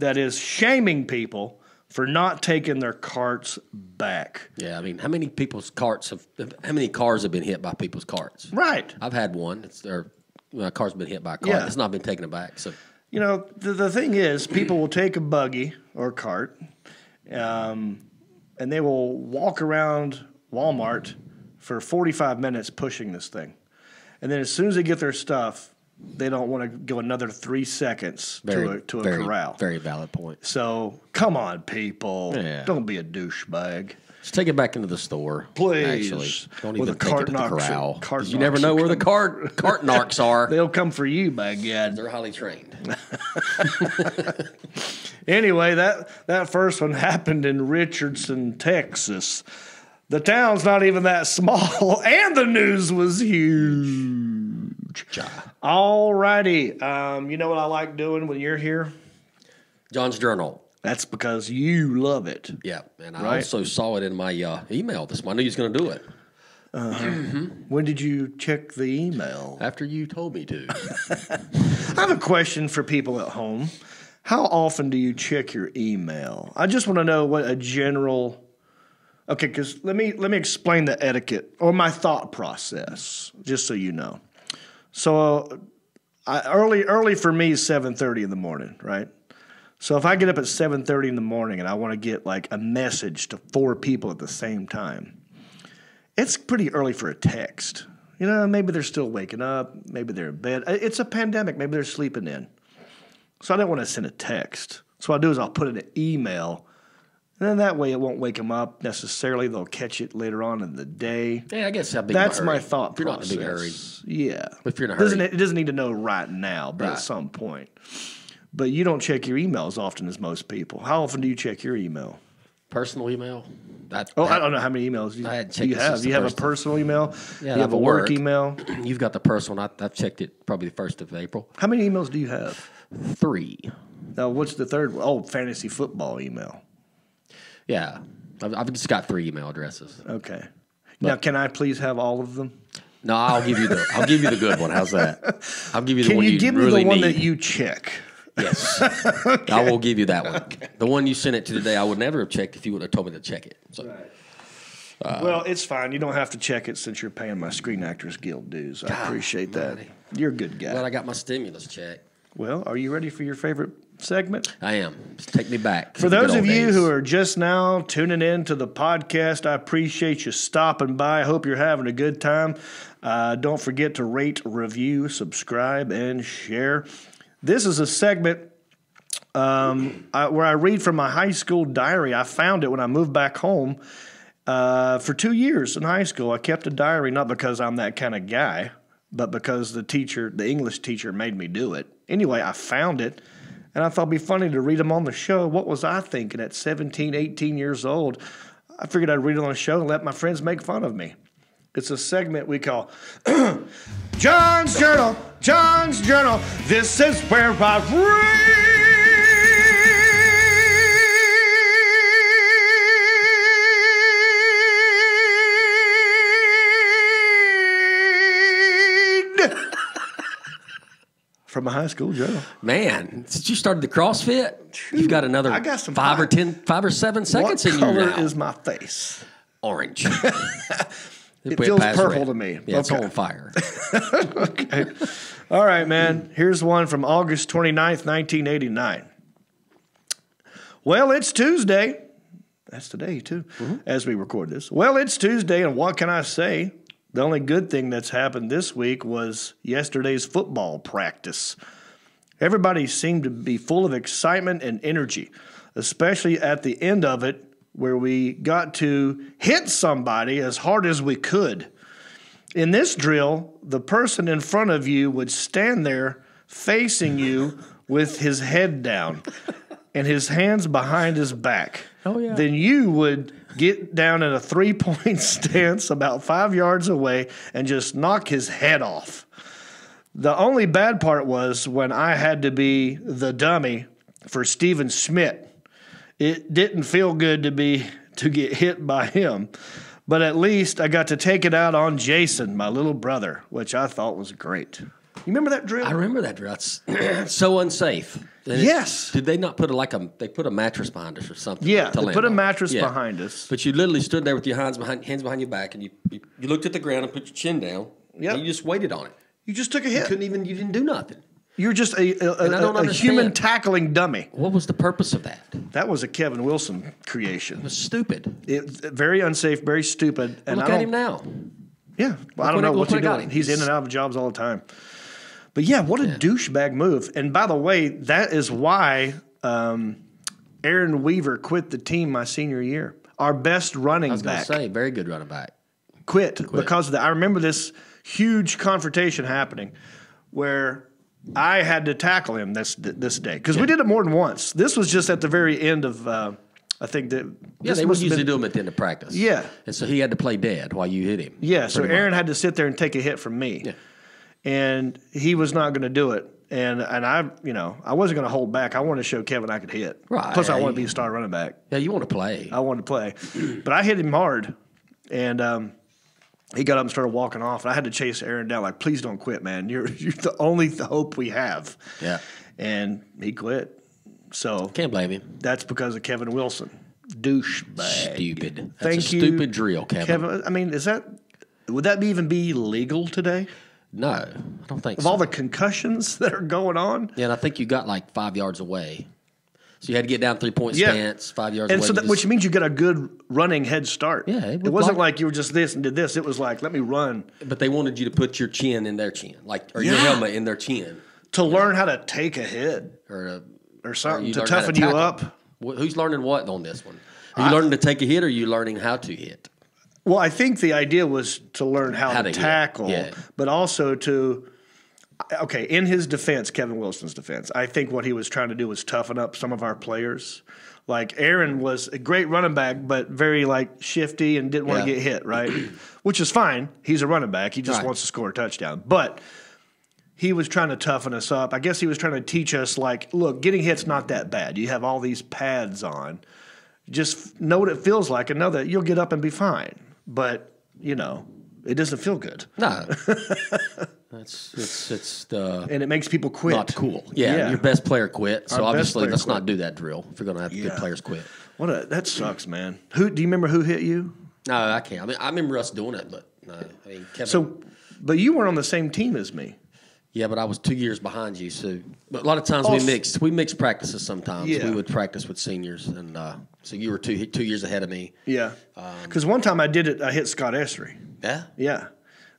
that is shaming people for not taking their carts back. Yeah, I mean, how many people's carts have... How many cars have been hit by people's carts? Right. I've had one. It's their... My car's been hit by a cart. Yeah. It's not been taken back, so... You know, the thing is, people will take a buggy or a cart, and they will walk around Walmart for 45 minutes pushing this thing. And then as soon as they get their stuff, they don't want to go another 3 seconds to a corral. Very valid point. So, come on, people. Yeah. Don't be a douchebag. Just take it back into the store, please. Actually, don't even take it to the corral. You never know where the cart narcs are. They'll come for you, by God. They're highly trained. Anyway, that first one happened in Richardson, Texas. The town's not even that small, and the news was huge. All righty. You know what I like doing when you're here? John's Journal. That's because you love it. Yeah, and I also saw it in my email this morning. I knew he was going to do it. When did you check the email? After you told me to. I have a question for people at home. How often do you check your email? I just want to know what a general... Okay, because let me explain the etiquette or my thought process, just so you know. So early for me is 7:30 in the morning, right? So if I get up at 7:30 in the morning and I want to get like a message to four people at the same time, it's pretty early for a text. You know, maybe they're still waking up. Maybe they're in bed. It's a pandemic. Maybe they're sleeping in. So I don't want to send a text. So what I'll do is I'll put in an email, and then that way it won't wake them up necessarily. They'll catch it later on in the day. Yeah, I guess that'd be that's my thought process. If you're not in a big hurry. Yeah. If you're in a hurry. It doesn't need to know right now, but at some point. But you don't check your email as often as most people. How often do you check your email? Personal email. I don't know how many emails do you have. You have a personal email? Yeah, you have a work email? You've got the personal. I've checked it probably the 1st of April. How many emails do you have? 3. Now, what's the third one? Oh, fantasy football email. Yeah. I've just got 3 email addresses. Okay. But now, can I please have all of them? No, I'll give you the good one. How's that? I'll give you the one you really need. Can you give me the one that you check? Yes. Okay. I will give you that one. Okay. The one you sent it to today, I would never have checked if you would have told me to check it. So, right. Well, it's fine. You don't have to check it since you're paying my Screen Actors Guild dues. I appreciate that. You're a good guy. Glad I got my stimulus check. Well, are you ready for your favorite segment? I am. Just take me back. For those of you who are just now tuning in to the podcast, I appreciate you stopping by. I hope you're having a good time. Don't forget to rate, review, subscribe, and share. This is a segment where I read from my high school diary. I found it when I moved back home for 2 years in high school. I kept a diary, not because I'm that kind of guy, but because the English teacher made me do it. Anyway, I found it, and I thought it'd be funny to read them on the show. What was I thinking at 17, 18 years old? I figured I'd read it on the show and let my friends make fun of me. It's a segment we call John's Journal, John's Journal. This is where I read from a high school journal. Man, since you started the CrossFit, you've got another 5 or 7 seconds in you now. What color is my face? Orange. It feels purple to me. Yeah, it's on fire. Okay. All right, man. Here's one from August 29th, 1989. Well, it's Tuesday. That's today, too, as we record this. Well, it's Tuesday, and what can I say? The only good thing that's happened this week was yesterday's football practice. Everybody seemed to be full of excitement and energy, especially at the end of it, where we got to hit somebody as hard as we could. In this drill, the person in front of you would stand there facing you with his head down and his hands behind his back. Oh, yeah. Then you would get down in a three-point stance about 5 yards away and just knock his head off. The only bad part was when I had to be the dummy for Steven Schmidt. It didn't feel good to get hit by him, but at least I got to take it out on Jason, my little brother, which I thought was great. You remember that drill? I remember that drill. It's so unsafe. And yes. Did they not put they put a mattress behind us or something? Yeah, they put a mattress behind us. But you literally stood there with your hands behind your back, and you looked at the ground and put your chin down. Yeah. And you just waited on it. You just took a hit. You didn't do nothing. You're just a human tackling dummy. What was the purpose of that? That was a Kevin Wilson creation. It was stupid. Very unsafe, very stupid. And look at him now. Yeah. Well, I don't know what you're doing. He's in and out of jobs all the time. But, yeah, what a douchebag move. And, by the way, that is why Aaron Weaver quit the team my senior year. Our best running back. I was going to say, very good running back. Quit because of that. I remember this huge confrontation happening where – I had to tackle him this day because we did it more than once. This was just at the very end of, I think that. Yeah, they would usually do them at the end of practice. Yeah, and so he had to play dead while you hit him. Yeah, so Aaron had to sit there and take a hit from me, and he was not going to do it. And I wasn't going to hold back. I wanted to show Kevin I could hit. Right. Plus, I want to be a star running back. Yeah, you want to play. I wanted to play, but I hit him hard, and. He got up and started walking off, and I had to chase Aaron down like, please don't quit, man. You're the only hope we have. Yeah. And he quit. So can't blame him. That's because of Kevin Wilson. Douchebag. Stupid. That's a stupid drill, Kevin. I mean, would that even be legal today? No, I don't think so. Of all the concussions that are going on? Yeah, and I think you got like 5 yards away. So you had to get down 3 point stance, 5 yards. And so that, which means you got a good running head start. Yeah. It wasn't like you were just this and did this. It was like, let me run. But they wanted you to put your chin in their chin, like, or your helmet in their chin. To learn how to take a hit or something, to toughen you up. Who's learning what on this one? Are you learning to take a hit or are you learning how to hit? Well, I think the idea was to learn how to tackle, but also to... Okay, in his defense, Kevin Wilson's defense, I think what he was trying to do was toughen up some of our players. Like Aaron was a great running back, but very like shifty and didn't want to get hit, right? Which is fine. He's a running back. He just wants to score a touchdown. But he was trying to toughen us up. I guess he was trying to teach us, like, look, getting hit's not that bad. You have all these pads on. Just know what it feels like and know that you'll get up and be fine. But, you know, it doesn't feel good. No. And it makes people quit. Not cool. Yeah. Your best player quit. So obviously, let's not do that drill if you're going to have good players quit. That sucks, man. Do you remember who hit you? No, I can't. I mean, I remember us doing it, but no. I mean, Kevin. So, but you weren't on the same team as me. Yeah, but I was 2 years behind you. So, but a lot of times we mixed. We mixed practices sometimes. Yeah. We would practice with seniors, and so you were two years ahead of me. Yeah. Because one time I did it. I hit Scott Esri. Yeah. Yeah.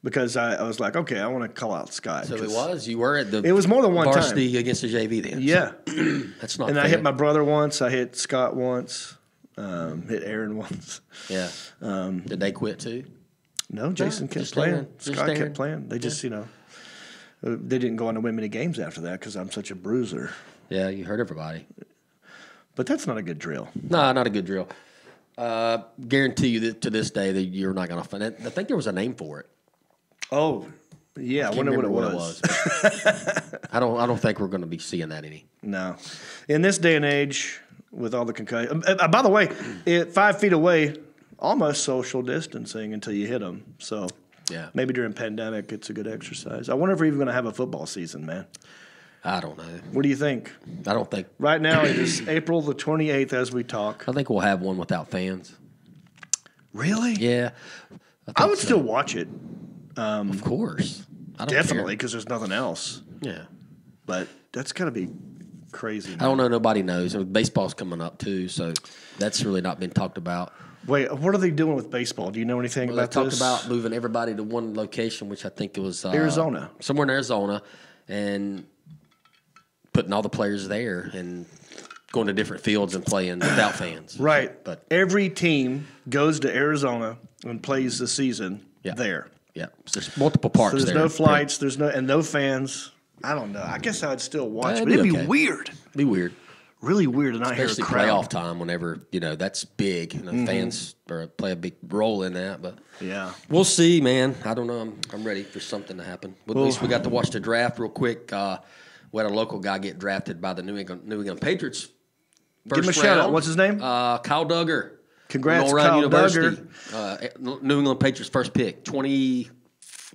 Because I was like, okay, I want to call out Scott. So it was? You were at the... It was more than one varsity time. Against the JV then. Yeah. So that's not fair. I hit my brother once. I hit Scott once. Hit Aaron once. Yeah. Did they quit too? No, Jason kept playing. Scott kept playing. They just, you know, they didn't go on to win many games after that because I'm such a bruiser. Yeah, you hurt everybody. But that's not a good drill. No, not a good drill. Guarantee you that to this day that you're not going to find it. I think there was a name for it. Oh, yeah, I wonder what it was. I don't think we're going to be seeing that any. No. In this day and age, with all the concussion. By the way, 5 feet away, almost social distancing until you hit them. So maybe during pandemic, it's a good exercise. I wonder if we're even going to have a football season, man. I don't know. What do you think? I don't think. Right now, it is April the 28th as we talk. I think we'll have one without fans. Really? Yeah. I would still watch it. Of course. I don't definitely, because there's nothing else. Yeah. But that's got to be crazy. Man. I don't know. Nobody knows. I mean, baseball's coming up, too, so that's really not been talked about. Wait, what are they doing with baseball? Do you know anything about this? They talked about moving everybody to one location, which I think it was... Arizona. Somewhere in Arizona, and putting all the players there and going to different fields and playing without fans. Right. So, but every team goes to Arizona and plays the season there. Yeah, so there's multiple parks there. So there's no flights, and no fans. I don't know. I guess I'd still watch, but it'd be weird. It'd be weird. Really weird, and especially I hear a crowd. Playoff time whenever, you know, that's big. You know, fans play a big role in that, but we'll see, man. I don't know. I'm ready for something to happen. But at least we got to watch the draft real quick. We had a local guy get drafted by the New England Patriots. Give him a shout-out. What's his name? Kyle Duggar. Congrats, Kyle Duggar. New England Patriots first pick, 24th,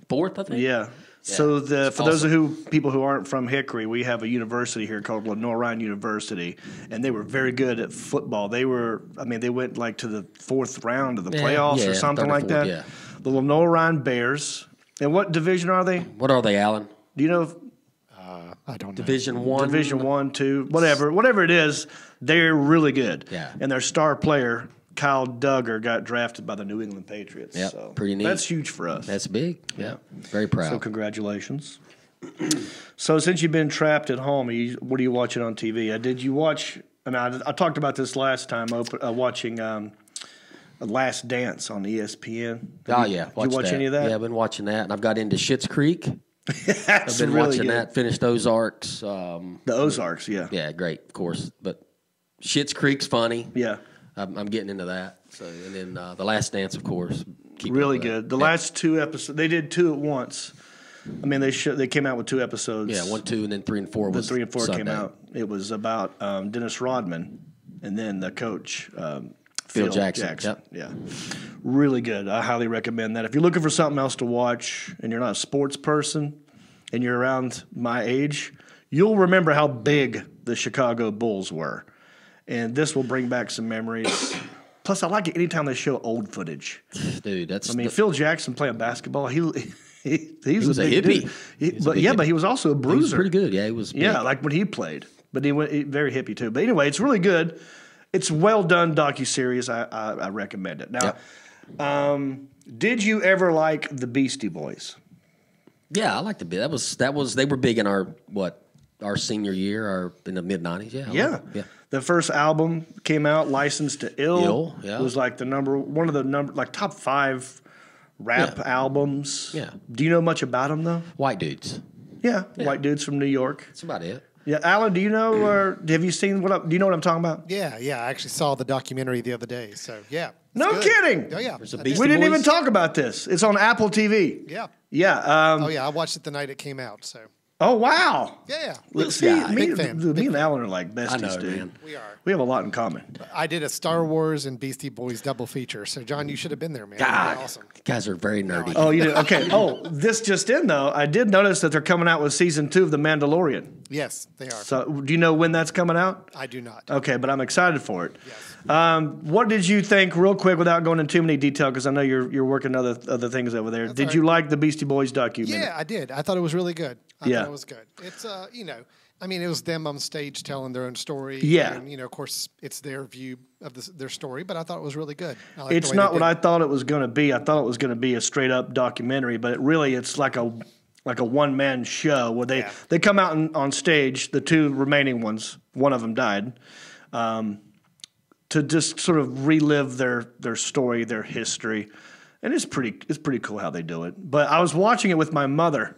I think. Yeah. So for those people who aren't from Hickory, we have a university here called Lenoir-Rhyne University, and they were very good at football. They went like to the fourth round of the playoffs or something like that. Yeah. The Lenoir-Rhyne Bears. And what division are they? What are they, Alan? Do you know? I don't know. Division one, two, whatever it is, they're really good. Yeah. And their star player, Kyle Duggar, got drafted by the New England Patriots. Yeah, so pretty neat. That's huge for us. That's big. Yeah, very proud. So congratulations. So since you've been trapped at home, what are you watching on TV? Did you watch? And I talked about this last time. Watching The Last Dance on ESPN. Did you watch any of that? Yeah, I've been watching that, and I've got into Schitt's Creek. I've been watching that. Finished Ozarks. The Ozarks, yeah. Yeah, great, of course. But Schitt's Creek's funny. Yeah. I'm getting into that. So, and then The Last Dance, of course. Really good. The last two episodes, they did two at once. I mean, they came out with two episodes. Yeah, 1, 2, and then 3 and 4 was Sunday. The 3 and 4 came out. It was about Dennis Rodman and then the coach, Phil Jackson. Yep. Yeah. Really good. I highly recommend that. If you're looking for something else to watch and you're not a sports person and you're around my age, you'll remember how big the Chicago Bulls were. And this will bring back some memories. Plus, I like it anytime they show old footage. Dude, Phil Jackson playing basketball. He was a hippie. But he was also a bruiser. He was pretty good. Yeah, he was. Big. Yeah, like when he played. But he went very hippie too. But anyway, it's really good. It's well done docuseries. I recommend it. Now, did you ever like the Beastie Boys? Yeah, I liked the bit. That was they were big in our senior year, or in the mid-90s. Yeah. The first album came out, Licensed to Ill. Yeah. It was like the top 5 rap albums. Yeah. Do you know much about them though? White dudes. Yeah, white dudes from New York. That's about it. Yeah, Alan, do you know or have you seen do you know what I'm talking about? Yeah, I actually saw the documentary the other day. So, yeah. No kidding. Oh, yeah. We didn't even talk about this. It's on Apple TV. Yeah. Yeah. I watched it the night it came out, so. Oh, wow. Yeah. Let's see. Me and Alan are like besties, dude. Man. We are. We have a lot in common. I did a Star Wars and Beastie Boys double feature. So, John, you should have been there, man. God, awesome. You guys are very nerdy. Oh, you did? Okay. Oh, this just in, though. I did notice that they're coming out with season 2 of The Mandalorian. Yes, they are. So, do you know when that's coming out? I do not. Okay, but I'm excited for it. Yes. What did you think, real quick, without going into too many detail, because I know you're working other things over there. Did you like the Beastie Boys documentary? Yeah, I did. I thought it was really good. I thought it was good. It's, it was them on stage telling their own story. Yeah. And, of course, it's their view of their story, but I thought it was really good. It's not what I thought it was going to be. I thought it was going to be a straight-up documentary, but it's like a one-man show where they come out on stage, the two remaining ones, one of them died, to just sort of relive their story, their history. And it's pretty cool how they do it. But I was watching it with my mother.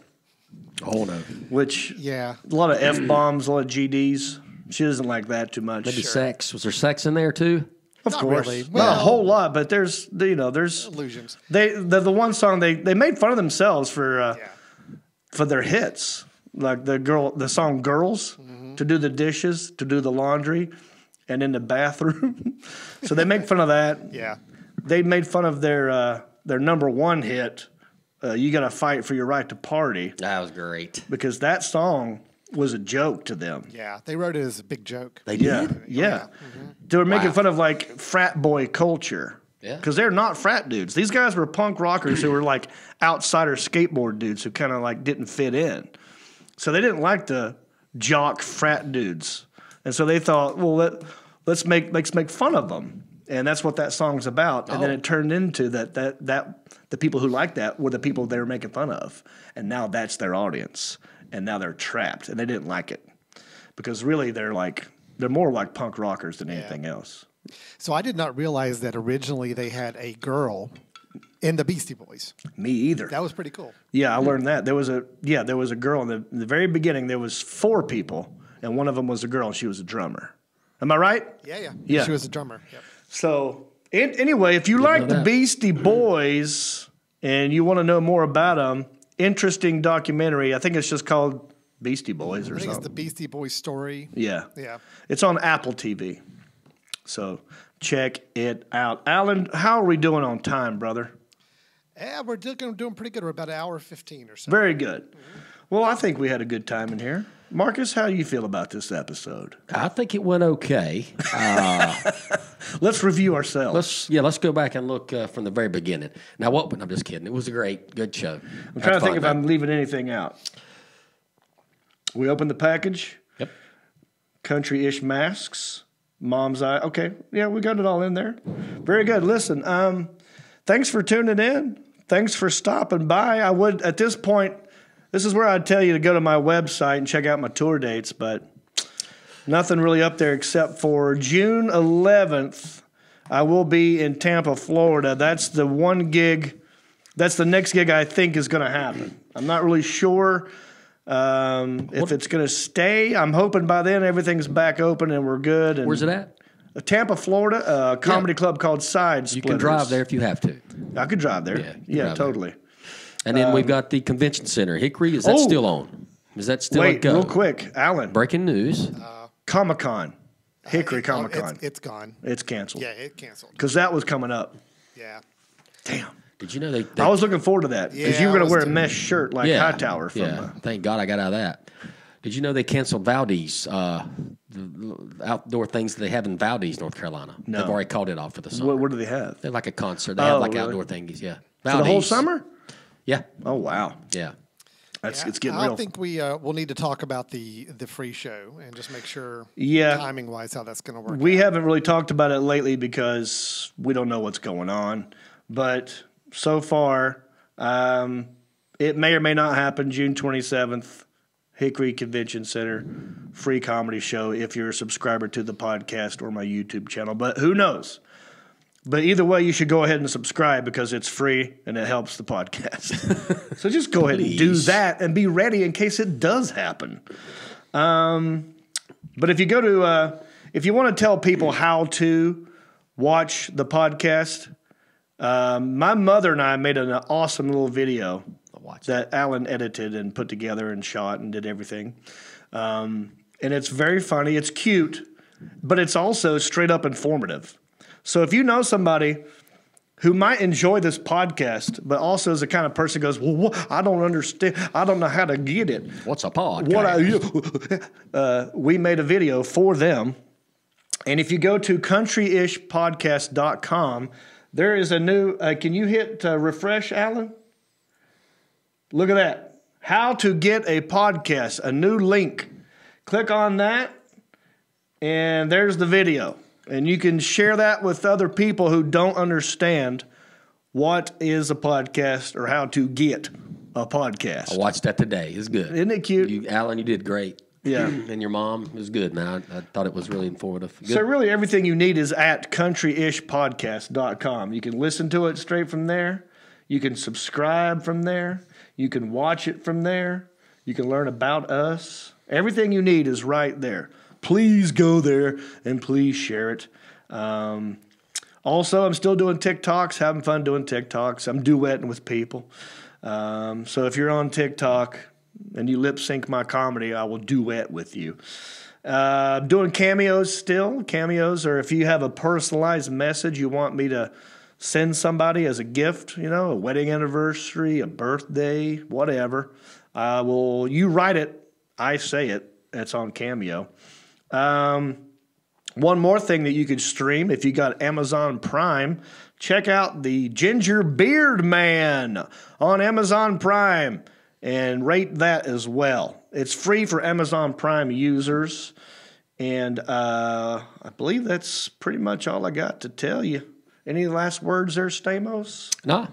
Oh, no. Which, a lot of F-bombs, a lot of GDs. She doesn't like that too much. Maybe sex. Was there sex in there, too? Of course. Really. Well, not a whole lot, but there's, there's... Illusions. The one song, they made fun of themselves for their hits. Like the song Girls, to do the dishes, to do the laundry, and in the bathroom. So they make fun of that. Yeah. They made fun of their #1 hit, You Gotta Fight for Your Right to Party. That was great. Because that song was a joke to them. Yeah, they wrote it as a big joke. They did? Yeah. They were making fun of, like, frat boy culture. Yeah. Because they're not frat dudes. These guys were punk rockers who were, like, outsider skateboard dudes who kind of, like, didn't fit in. So they didn't like the jock frat dudes. And so they thought, well, let's make fun of them. And that's what that song's about. And then it turned into that the people who liked that were the people they were making fun of. And now that's their audience. And now they're trapped. And they didn't like it. Because really they're more like punk rockers than anything else. So I did not realize that originally they had a girl in the Beastie Boys. Me either. That was pretty cool. Yeah, I learned that. There was a girl in the very beginning. There was 4 people and one of them was a girl and she was a drummer. Am I right? Yeah. She was a drummer. Yep. So, anyway, if you like the Beastie Boys and you want to know more about them, interesting documentary. I think it's just called Beastie Boys or something. I think it's the Beastie Boys story. Yeah. It's on Apple TV. So, check it out. Alan, how are we doing on time, brother? Yeah, we're doing pretty good. We're about an hour 15 or so. Very good. Mm-hmm. Well, I think we had a good time in here. Marcus, how do you feel about this episode? I think it went okay. Let's review ourselves. Let's go back and look from the very beginning. Now, I'm just kidding. It was a good show. I'm trying to think if I'm leaving anything out. We opened the package. Yep. Country-ish masks. Mom's Eye. Okay. Yeah, we got it all in there. Very good. Listen, thanks for tuning in. Thanks for stopping by. I would, at this point... This is where I'd tell you to go to my website and check out my tour dates, but nothing really up there except for June 11th. I will be in Tampa, Florida. That's the one gig. That's the next gig I think is going to happen. I'm not really sure if it's going to stay. I'm hoping by then everything's back open and we're good. And where's it at? Tampa, Florida, a comedy club called Sidesplitters. You can drive there if you have to. I could drive there. Yeah, totally. And then we've got the convention center. Hickory, is that still on? Is that still on? Wait, real quick, Alan. Breaking news. Comic-Con. Hickory Comic-Con. It's gone. It's canceled. Yeah, it canceled. Because that was coming up. Yeah. Damn. Did you know they I was looking forward to that. Because you were going to wear a mesh shirt like Hightower. Thank God I got out of that. Did you know they canceled Valdez, the outdoor things that they have in Valdez, North Carolina? No. They've already called it off for the summer. What do they have? They're like a concert. They have like outdoor thingies, Valdez. For the whole summer? Yeah. Oh, wow. Yeah. It's getting real. I think we'll need to talk about the free show and just make sure timing wise how that's going to work. We haven't really talked about it lately because we don't know what's going on. But so far, it may or may not happen. June 27th, Hickory Convention Center, free comedy show if you're a subscriber to the podcast or my YouTube channel. But who knows? But either way, you should go ahead and subscribe because it's free and it helps the podcast. So just go ahead and do that and be ready in case it does happen. But if you go to if you want to tell people how to watch the podcast, my mother and I made an awesome little video that Alan edited and put together and shot and did everything. And it's very funny. It's cute, but it's also straight up informative. So if you know somebody who might enjoy this podcast, but also is the kind of person who goes, well, I don't understand. I don't know how to get it. What's a podcast? We made a video for them. And if you go to countryishpodcast.com, there is a new – can you hit refresh, Alan? Look at that. How to get a podcast, a new link. Click on that, and there's the video. And you can share that with other people who don't understand what is a podcast or how to get a podcast. I watched that today. It's good. Isn't it cute? Alan, you did great. Yeah. And your mom was good. Now, I thought it was really informative. Good. So really everything you need is at countryishpodcast.com. You can listen to it straight from there. You can subscribe from there. You can watch it from there. You can learn about us. Everything you need is right there. Please go there and please share it. Also, I'm still doing TikToks, having fun doing TikToks. I'm duetting with people. So if you're on TikTok and you lip sync my comedy, I will duet with you. I'm doing cameos still. Cameos are if you have a personalized message you want me to send somebody as a gift, you know, a wedding anniversary, a birthday, whatever. You write it, I say it. It's on Cameo. One more thing that you could stream if you got Amazon Prime, check out the Ginger Beard Man on Amazon Prime and rate that as well. It's free for Amazon Prime users, and I believe that's pretty much all I got to tell you. Any last words there, Stamos? No.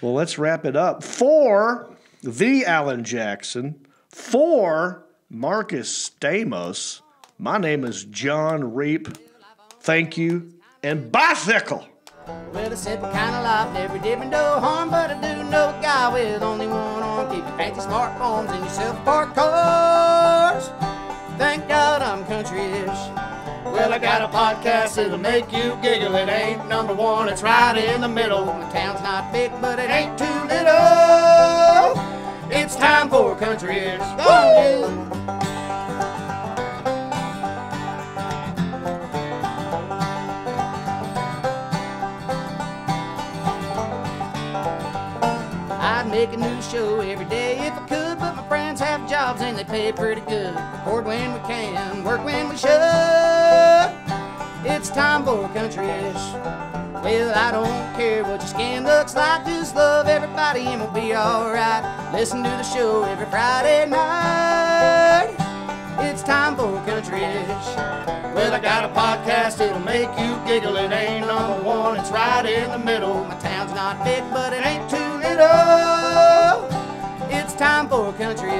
Well, let's wrap it up. For the Alan Jackson, for Marcus Stamos, my name is John Reep. Thank you, and bicycle. Well, a simple kind of life, never did me no harm, but I do know a guy with only one arm. Keep your fancy smartphones and your self-parked cars. Thank God I'm country-ish. Well, I got a podcast that'll make you giggle. It ain't number one, it's right in the middle. The town's not big, but it ain't too little. It's time for country-ish. Woo! Make a new show every day if I could, but my friends have jobs and they pay pretty good. Record when we can, work when we should. It's time for country-ish. Well, I don't care what your skin looks like, just love everybody and we'll be alright. Listen to the show every Friday night. It's time for country-ish. Well, I got a podcast, it'll make you giggle. It ain't number one, it's right in the middle. My town's not big, but it ain't too little. It's time for country.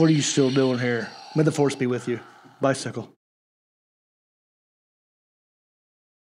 What are you still doing here? May the force be with you. Bicycle.